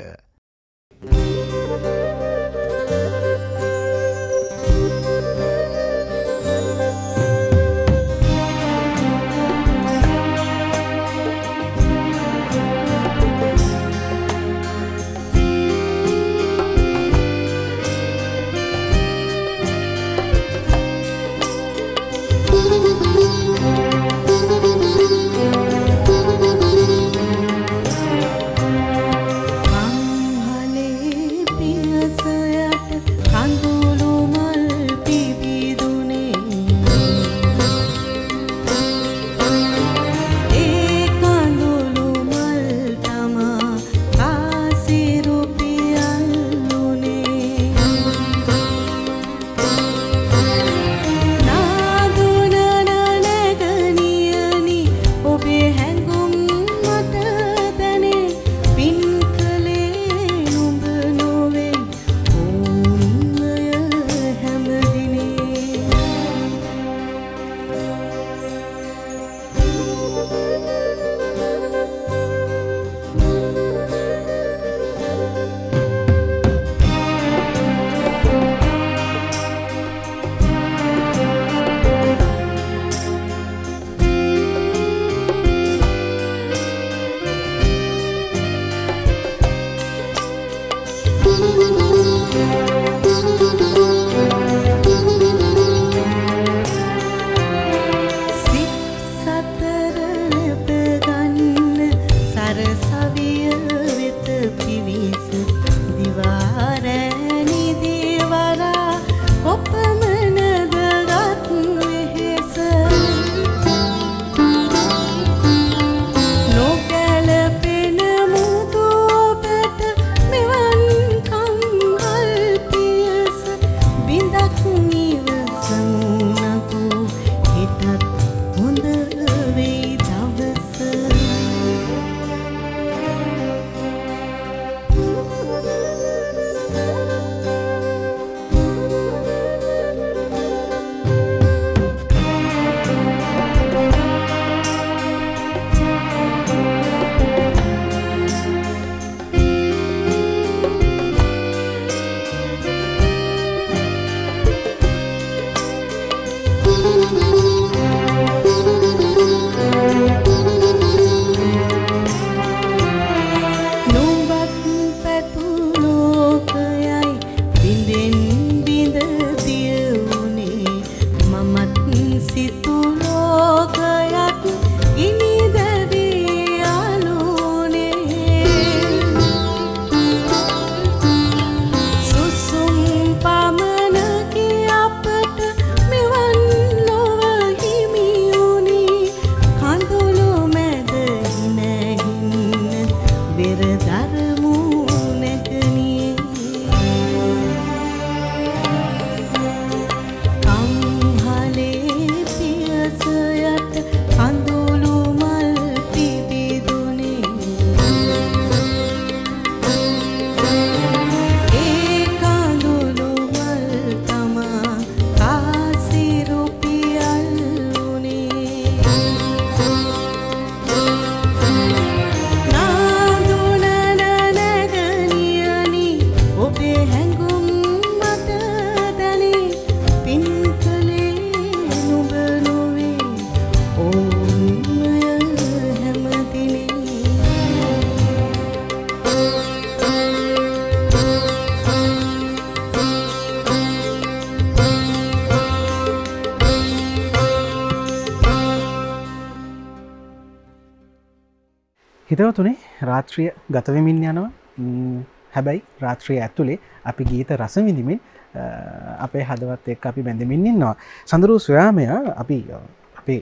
හිතවතුනේ රාත්‍රිය ගත වෙමින් යනවා. හැබැයි රාත්‍රිය ඇතුලේ අපි ගීත රස විඳින්මින් අපේ හදවත් එක්ක අපි බැඳෙමින් ඉන්නවා. සඳරු සොයාමය අපි අපේ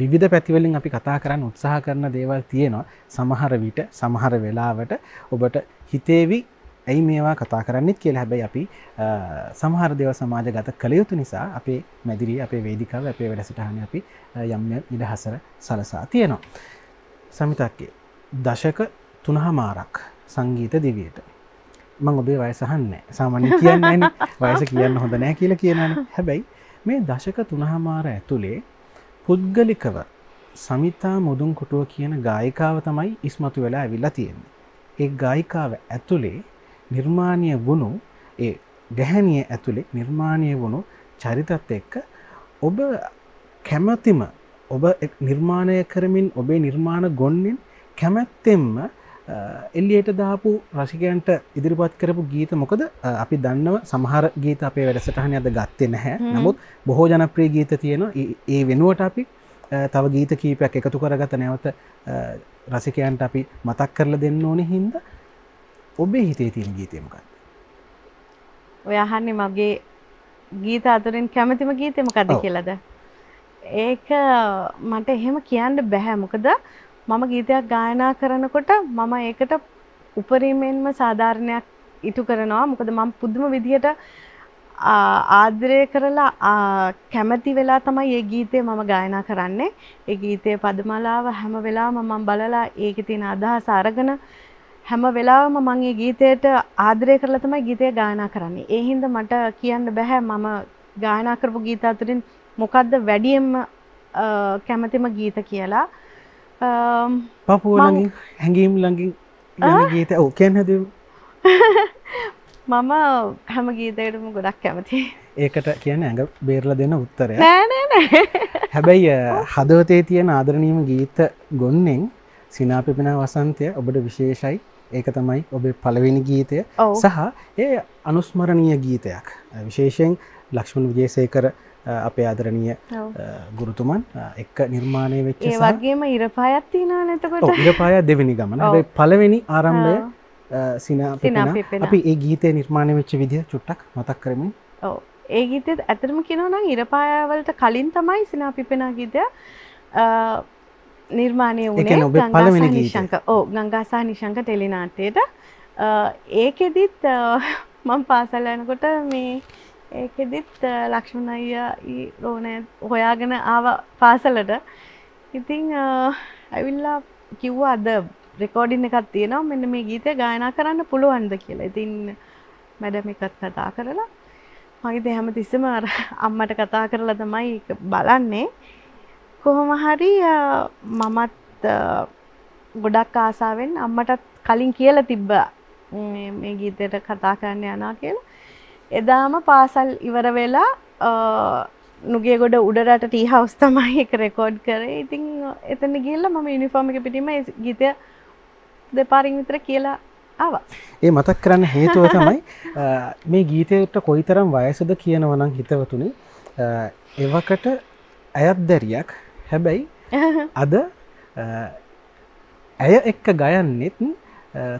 විවිධ පැති වලින් අපි කතා කරන්න උත්සාහ කරන දේවල් තියෙනවා. සමහර විට සමහර වෙලාවට ඔබට හිතේවි ඇයි මේවා කතා කරන්නෙත් කියලා. හැබැයි අපි සමහර දේව සමාජගත කළ යුතු නිසා අපේ මැදිරිය, අපේ වේදිකාව, අපේ වැඩසටහන අපි යම් නිදහසර සලසා තියෙනවා. සමිතක්ගේ දශක තුනමාරක් සංගීත දිවියට මම ඔබේ වයස අහන්නේ සාමාන්‍යයෙන් කියන්නේ නෑනේ වයස කියන්න හොඳ නෑ කියලා කියනවනේ. හැබැයි මේ දශක තුනමාර ඇතුලේ පුද්ගලිකව සමිතා මුදුන්කොටුව කියන ගායිකාව තමයි ඉස්මතු වෙලා ඇවිල්ලා තියෙන්නේ. ඒ ගායිකාව ඇතුලේ නිර්මාණීය වුණු ඒ ගැහණිය ඇතුලේ නිර්මාණීය වුණු චරිතත් එක්ක ඔබ කැමැතිම ඔබ නිර්මාණය කරමින් ඔබේ නිර්මාණ ගොන්නෙන් කැමැත්තෙන්ම එළියට දාපු රසිකයන්ට ඉදිරිපත් කරපු ගීත. මොකද අපි දන්නව සමහර ගීත අපේ වැඩසටහනේ අද ගත්තේ නැහැ. නමුත් බොහෝ ජනප්‍රිය ගීත තියෙනවා. ඒ වෙනුවට අපි තව ගීත කීපයක් එකතු කරගත නැවත රසිකයන්ට අපි මතක් කරලා දෙන්න ඕනේ හින්දා ඔබේ හිතේ තියෙන ගීතය මොකක්ද? ඔය අහන්නේ මගේ ගීත අතරින් කැමතිම ගීතය මොකක්ද කියලාද? ඒක මට එහෙම කියන්න බෑ. මොකද මම ගීතයක් ගායනා කරනකොට මම ඒකට උපරිමයෙන්ම සාධාරණයක් ඉටු කරනවා. මොකද මම පුදුම විදියට ආදරය කරලා කැමති වෙලා තමයි මේ ගීතය මම ගායනා කරන්නේ. ඒ ගීතයේ පදමාලාව හැම වෙලාවම මම බලලා ඒකේ තියෙන අදහස අරගෙන හැම වෙලාවම මම මේ ගීතයට ආදරය කරලා තමයි ගීතය ගායනා කරන්නේ. ඒ හින්දා මට කියන්න බෑ මම ගායනා කරපු ගීත අතරින් මොකද්ද වැඩියෙන්ම කැමතිම ගීත කියලා. පපුව ළඟින් හැංගීම් ළඟින් යන ගීත ඔව් කියන්න හදුව. මම හැම ගීතයකටම ගොඩක් කැමතියි. ඒකට කියන්නේ ඇඟ බේරලා දෙන උත්තරයක්. නෑ නෑ නෑ. හැබැයි හදවතේ තියෙන ආදරණීයම ගීත ගොන්නෙන් සිනා පිපෙන වසන්තය ඔබට විශේෂයි. ඒක තමයි ඔබේ පළවෙනි ගීතය සහ ඒ අනුස්මරණීය ගීතයක්. විශේෂයෙන් ලක්ෂ්මන් විජේසේකර අපේ ආදරණීය ගුරුතුමන් එක්ක නිර්මාණය වෙච්ච සහ ඒ වගේම ඉරපායක් තියෙනවනේ. එතකොට ඔව් ඉරපාය දෙවෙනි ගමන. හැබැයි පළවෙනි ආරම්භය සිනා පිපෙන. අපි ඒ ගීතේ නිර්මාණය වෙච්ච විදිහ චුට්ටක් මතක් කරමු. ඔව් ඒ ගීතෙත් ඇත්තටම කියනවා නම් ඉරපාය වලට කලින් තමයි සිනා පිපෙන ගීතය නිර්මාණය වුණේ. ගංගා සහ නිශංක ටෙලි නාට්‍යයට. ඒකෙදිත් මම පාසල් යනකොට මේ ඒකෙදිත් ලක්ෂ්මන් අයියා රෝණේ හොයාගෙන ආව පාසලට. ඉතින් ඇවිල්ලා කිව්වා අද රෙකෝඩින් එකක් තියෙනවා මෙන්න මේ ගීතය ගායනා කරන්න පුළුවන්ද කියලා. ඉතින් මැඩම් එකත් කතා කරලා මගේ දෙ හැමතිස්සෙම අර අම්මට කතා කරලා තමයි බලන්නේ. කොහොම හරි මමත් ගොඩක් ආසාවෙන් අම්මටත් කලින් කියලා තිබ්බා මේ ගීතයට කතා කරන්න යනවා කියලා. එදාම පාසල් ඉවර වෙලා නුගේගොඩ උඩරට ටී හවුස් තමයි ඒක රෙකෝඩ් කරේ. ඉතින් එතන ගිහලා මම යුනිෆෝම් එක පිටින්ම මේ ගීතය දෙපාරින් විතර කියලා ආවා. ඒ මතක් කරන්න හේතුව තමයි මේ ගීතයට කොයිතරම් වයසද කියනවා නම් හිතවතුනි එවකට ඇයත් දැරියක්. හැබැයි අද ඇය එක්ක ගයන්නෙත්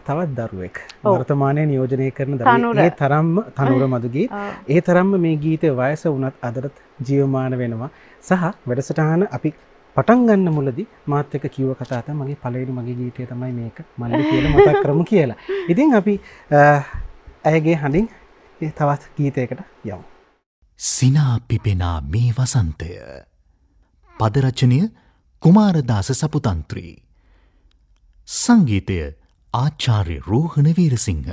තවත් දරුවෙක් වර්තමානයේ නියෝජනය කරන දරුවෙක්. ඒ තරම්ම තනුර මදුගේ ඒ තරම්ම මේ ගීතේ වයස වුණත් අදටත් ජීවමාන වෙනවා. සහ වැඩසටහන අපි පටන් ගන්න මුලදී මාත් එක්ක කිව්ව කතාව තමයි මගේ පළවෙනි මගේ ගීතය තමයි මේක මල්ලි කියලා මතක් කරමු කියලා. ඉතින් අපි ඇයගේ හඬින් තවත් ගීතයකට යමු. සිනා පිපෙනා මේ වසන්තය. පදරචනය කුමාරදාස සපුතන්ත්‍රී. සංගීතය ආචාර්ය Rohana Weerasinghe.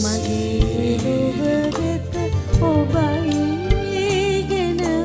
Magi ruba get obai gena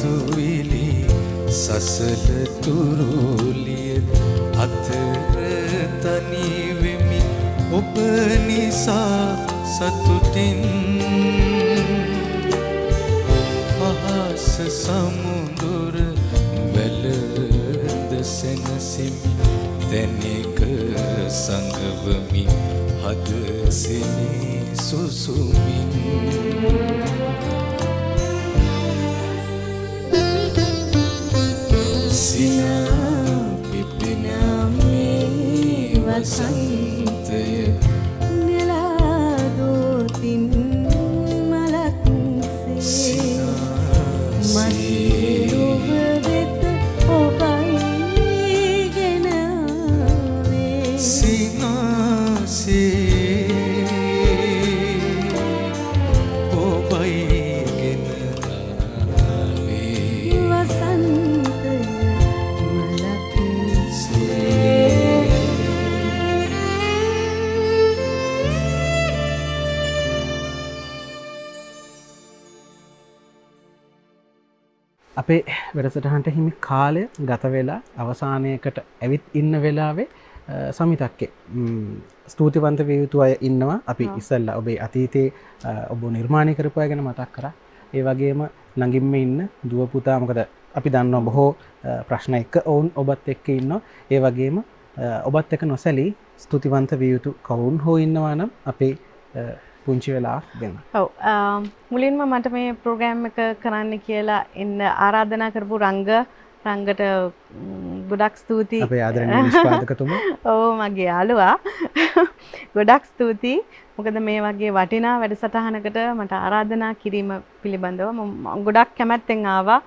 සිතුවිලි සසල තුරුලිය අතර තනි වෙමි ඔබ නිසා සතුටින් අහස සමුදුර වැළඳ සෙනසෙමි තැනෙක සංගවමි හද සිනි සුසුමින් සිනා පිපෙනා මේ වසන්තය නෙලා දෝතින් මලක්සේ මගේ ඔබ වෙත ඔබයි ගෙන ආවේ සිනාසේ ඔබයි අපේ වැඩසටහනට හිමි කාලය ගත වෙලා අවසානයකට ඇවිත් ඉන්න වෙලාවේ සමිතක්කේ ස්තුතිවන්ත වේ යුතු අය ඉන්නවා. අපි ඉස්සෙල්ලා ඔබේ අතීතයේ ඔබ නිර්මාණය කරපු අය ගැන මතක් කරා. ඒ වගේම ළඟින්ම ඉන්න දුව පුතා, මොකද අපි දන්නවා බොහෝ ප්‍රශ්න එක්ක ඔවුන් ඔබත් එක්ක ඉන්නවා. ඒ වගේම ඔබත් එක්ක නොසැලී ස්තුතිවන්ත වේ යුතු කවුරුන් හෝ ඉන්නවා නම් අපේ පුංචි වෙලා දෙන්න. ඔව්, මුලින්ම මට මේ ප්‍රෝග්‍රෑම් එක කරන්න කියලා ඉන්න ආරාධනා කරපු රංග රංගට ගොඩක් ස්තුතියි. අපේ ආදරණීය නිෂ්පාදකතුමා. ඔව්, මගේ යාළුවා. ගොඩක් ස්තුතියි. මොකද මේ වගේ වටිනා වැඩසටහනකට මට ආරාධනා කිරීම පිළිබඳව මම ගොඩක් කැමැත්තෙන් ආවා.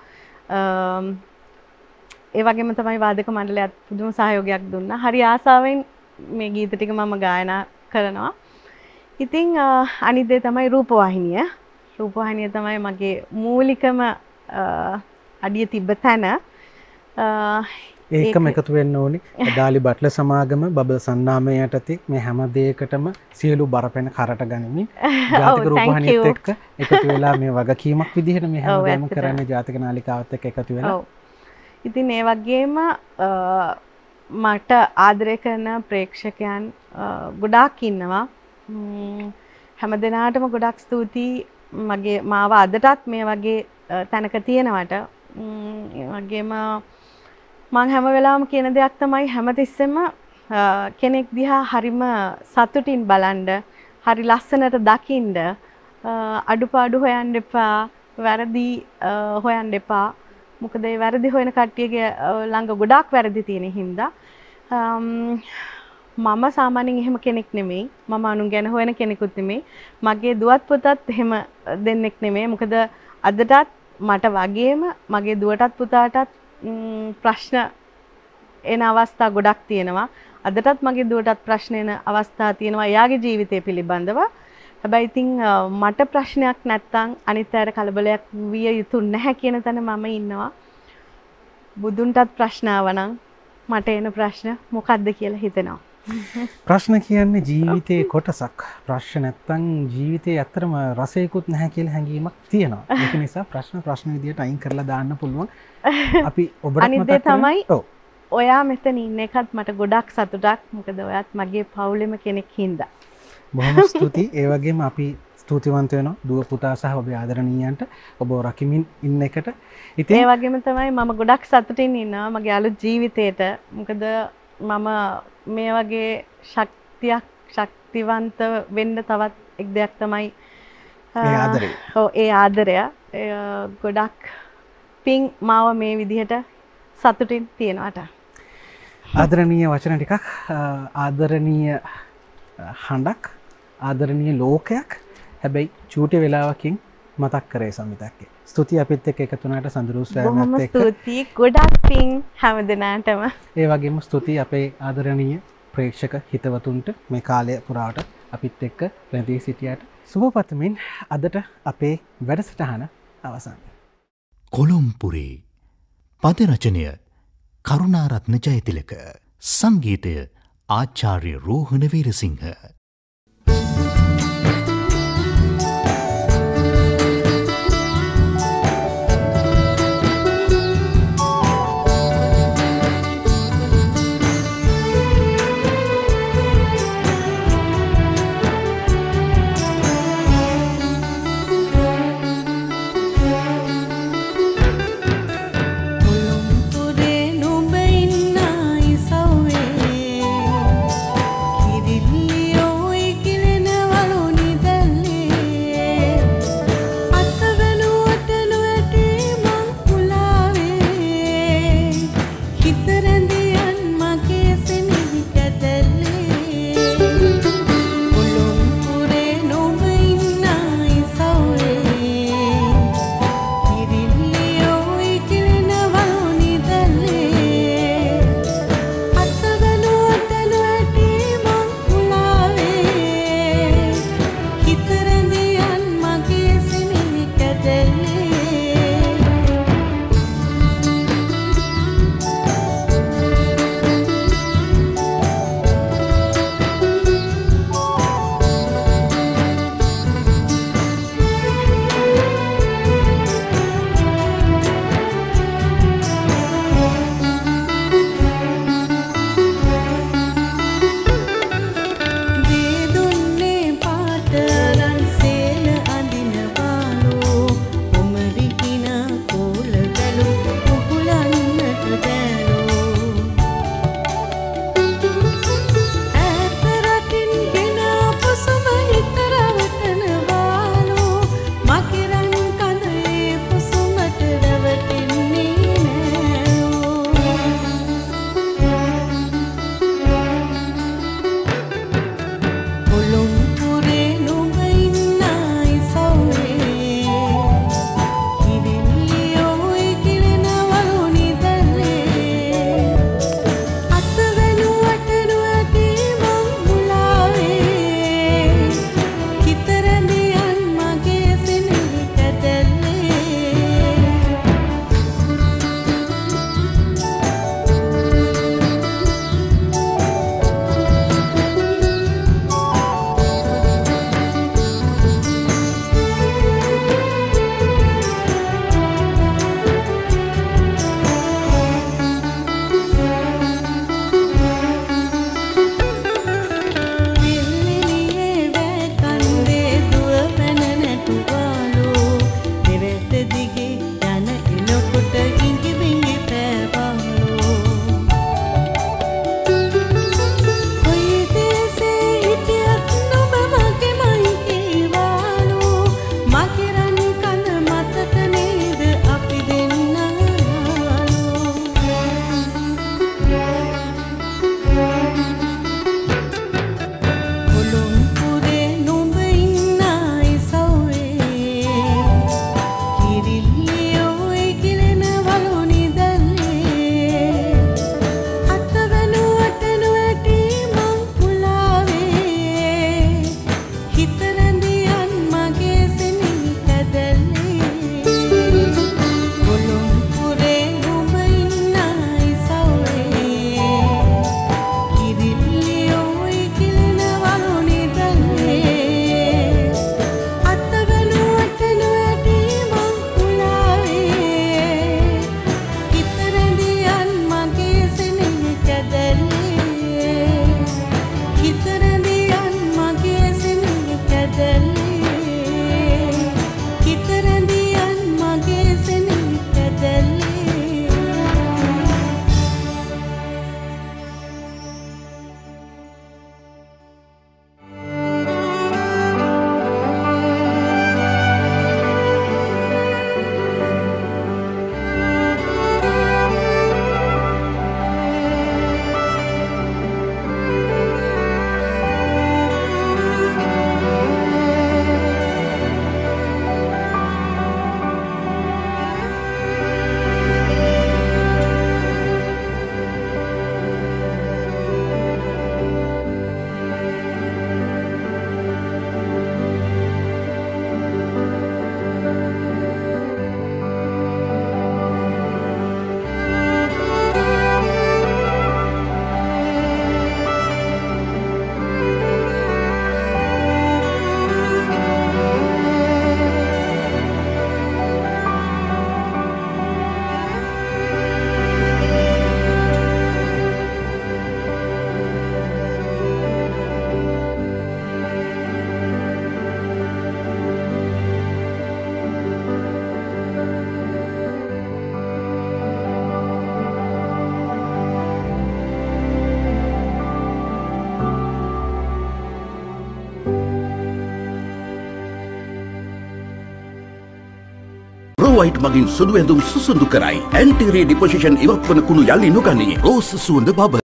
ඒ වගේම තමයි වාදක මණ්ඩලයත් පුදුම සහයෝගයක් දුන්නා. හරි ආසාවෙන් මේ ගීත ටික මම ගායනා කරනවා. ඉතින් අනිද්දේ තමයි රූපවාහිනිය. රූපවාහිනිය තමයි මගේ මූලිකම අඩිය තිබ්බ තැන. ඒකම එකතු වෙන්න ඕනි. ඩාලි බට්ලර් සමාගම බබල් සන්නාමය යටතේ මේ හැම දෙයකටම සියලු බරපැන කරට ගනිමින් ජාතික රූපවාහිනියත් එක්ක එකතු වෙලා මේ වගකීමක් විදිහට මේ හැමදේම කරන්නේ ජාතික නාලිකාවත් එක්ක එකතු වෙලා. ඔව්. ඉතින් ඒ වගේම මට ආදරය කරන ප්‍රේක්ෂකයන් ගොඩාක් ඉන්නවා. හැම දෙනාටම ගොඩක් ස්තුතියි. මගේ මාව අදටත් මේ වගේ තැනක තියෙනවට. ඒ වගේම මම හැම වෙලාවම කියන දෙයක් තමයි හැමතිස්සෙම කෙනෙක් දිහා හරිම සතුටින් බලන්න, හරි ලස්සනට දකින්න, අඩුපාඩු හොයන්න එපා, වැරදි හොයන්න එපා. මොකද ඒ වැරදි හොයන කට්ටියගේ ළඟ ගොඩක් වැරදි තියෙන හින්දා මම සාමාන්‍යයෙන් එහෙම කෙනෙක් නෙමෙයි. මම අනුන් ගැන හොයන කෙනෙකුත් නෙමෙයි. මගේ දුවත් පුතත් එහෙම දෙන්නෙක් නෙමෙයි. මොකද අදටත් මට වගේම මගේ දුවටත් පුතාටත් ප්‍රශ්න එන අවස්ථා ගොඩක් තියෙනවා. අදටත් මගේ දුවටත් ප්‍රශ්න එන අවස්ථා තියෙනවා එයාගේ ජීවිතය පිළිබඳව. හැබැයි ඉතින් මට ප්‍රශ්නයක් නැත්තම් අනිත් අයට කලබලයක් විය යුතු නැහැ කියන තැන මම ඉන්නවා. බුදුන්ටත් ප්‍රශ්නාව නම් මට එන ප්‍රශ්න මොකද්ද කියලා හිතෙනවා. ප්‍රශ්න කියන්නේ ජීවිතයේ කොටසක්. ප්‍රශ්න නැත්තම් ජීවිතයේ ඇත්තම රසයකුත් නැහැ කියලා හැඟීමක් තියෙනවා. ඒක නිසා ප්‍රශ්න ප්‍රශ්න විදියට අයින් කරලා දාන්න පුළුවන්. අපි ඔබට මතක තමයි ඔයා මෙතන ඉන්න එකත් මට ගොඩක් සතුටක්. මොකද ඔයාත් මගේ පවුලෙම කෙනෙක් හින්දා. බොහොම ස්තුතියි. ඒ වගේම අපි ස්තුතිවන්ත වෙනවා දුව පුතා සහ ඔබේ ආදරණීයන්ට ඔබ රකිමින් ඉන්න එකට. ඉතින් ඒ වගේම තමයි මම ගොඩක් සතුටින් ඉන්නවා මගේ අලුත් ජීවිතේට. මොකද මම මේ වගේ ශක්තියක් ශක්තිවන්ත වෙන්න තවත් එක් දෙයක් තමයි මේ ආදරය. ඔව්, ඒ ආදරය ගොඩක් පිං මාව මේ විදිහට සතුටින් තියනවාට. ආදරණීය වචන ටිකක්, ආදරණීය හඬක්, ආදරණීය ලෝකයක් හැබැයි චූටි වෙලාවකින් මතක් කරේ සමිතක්කේ. ස්තුතියි අපිත් එක්ක එකතු වුණාට සඳරු සොයමයත් එක්ක. බොහොම ස්තුතියි. ගොඩක් පිං හැමදෙනාටම. ඒ වගේම ස්තුතියි අපේ ආදරණීය ප්‍රේක්ෂක හිතවතුන්ට මේ කාලය පුරාට අපිත් එක්ක රැඳී සිටියට. සුබපතමින් අදට අපේ වැඩසටහන අවසන්. කොළොම්පුරේ පද රචනය කරුණාරත්න ජයතිලක, සංගීතය ආචාර්ය Rohana Weerasinghe. Provide magin sudu endum susundu karai. Anti-ray deposition evapvana kunu yalli nugani. Go susundu baba.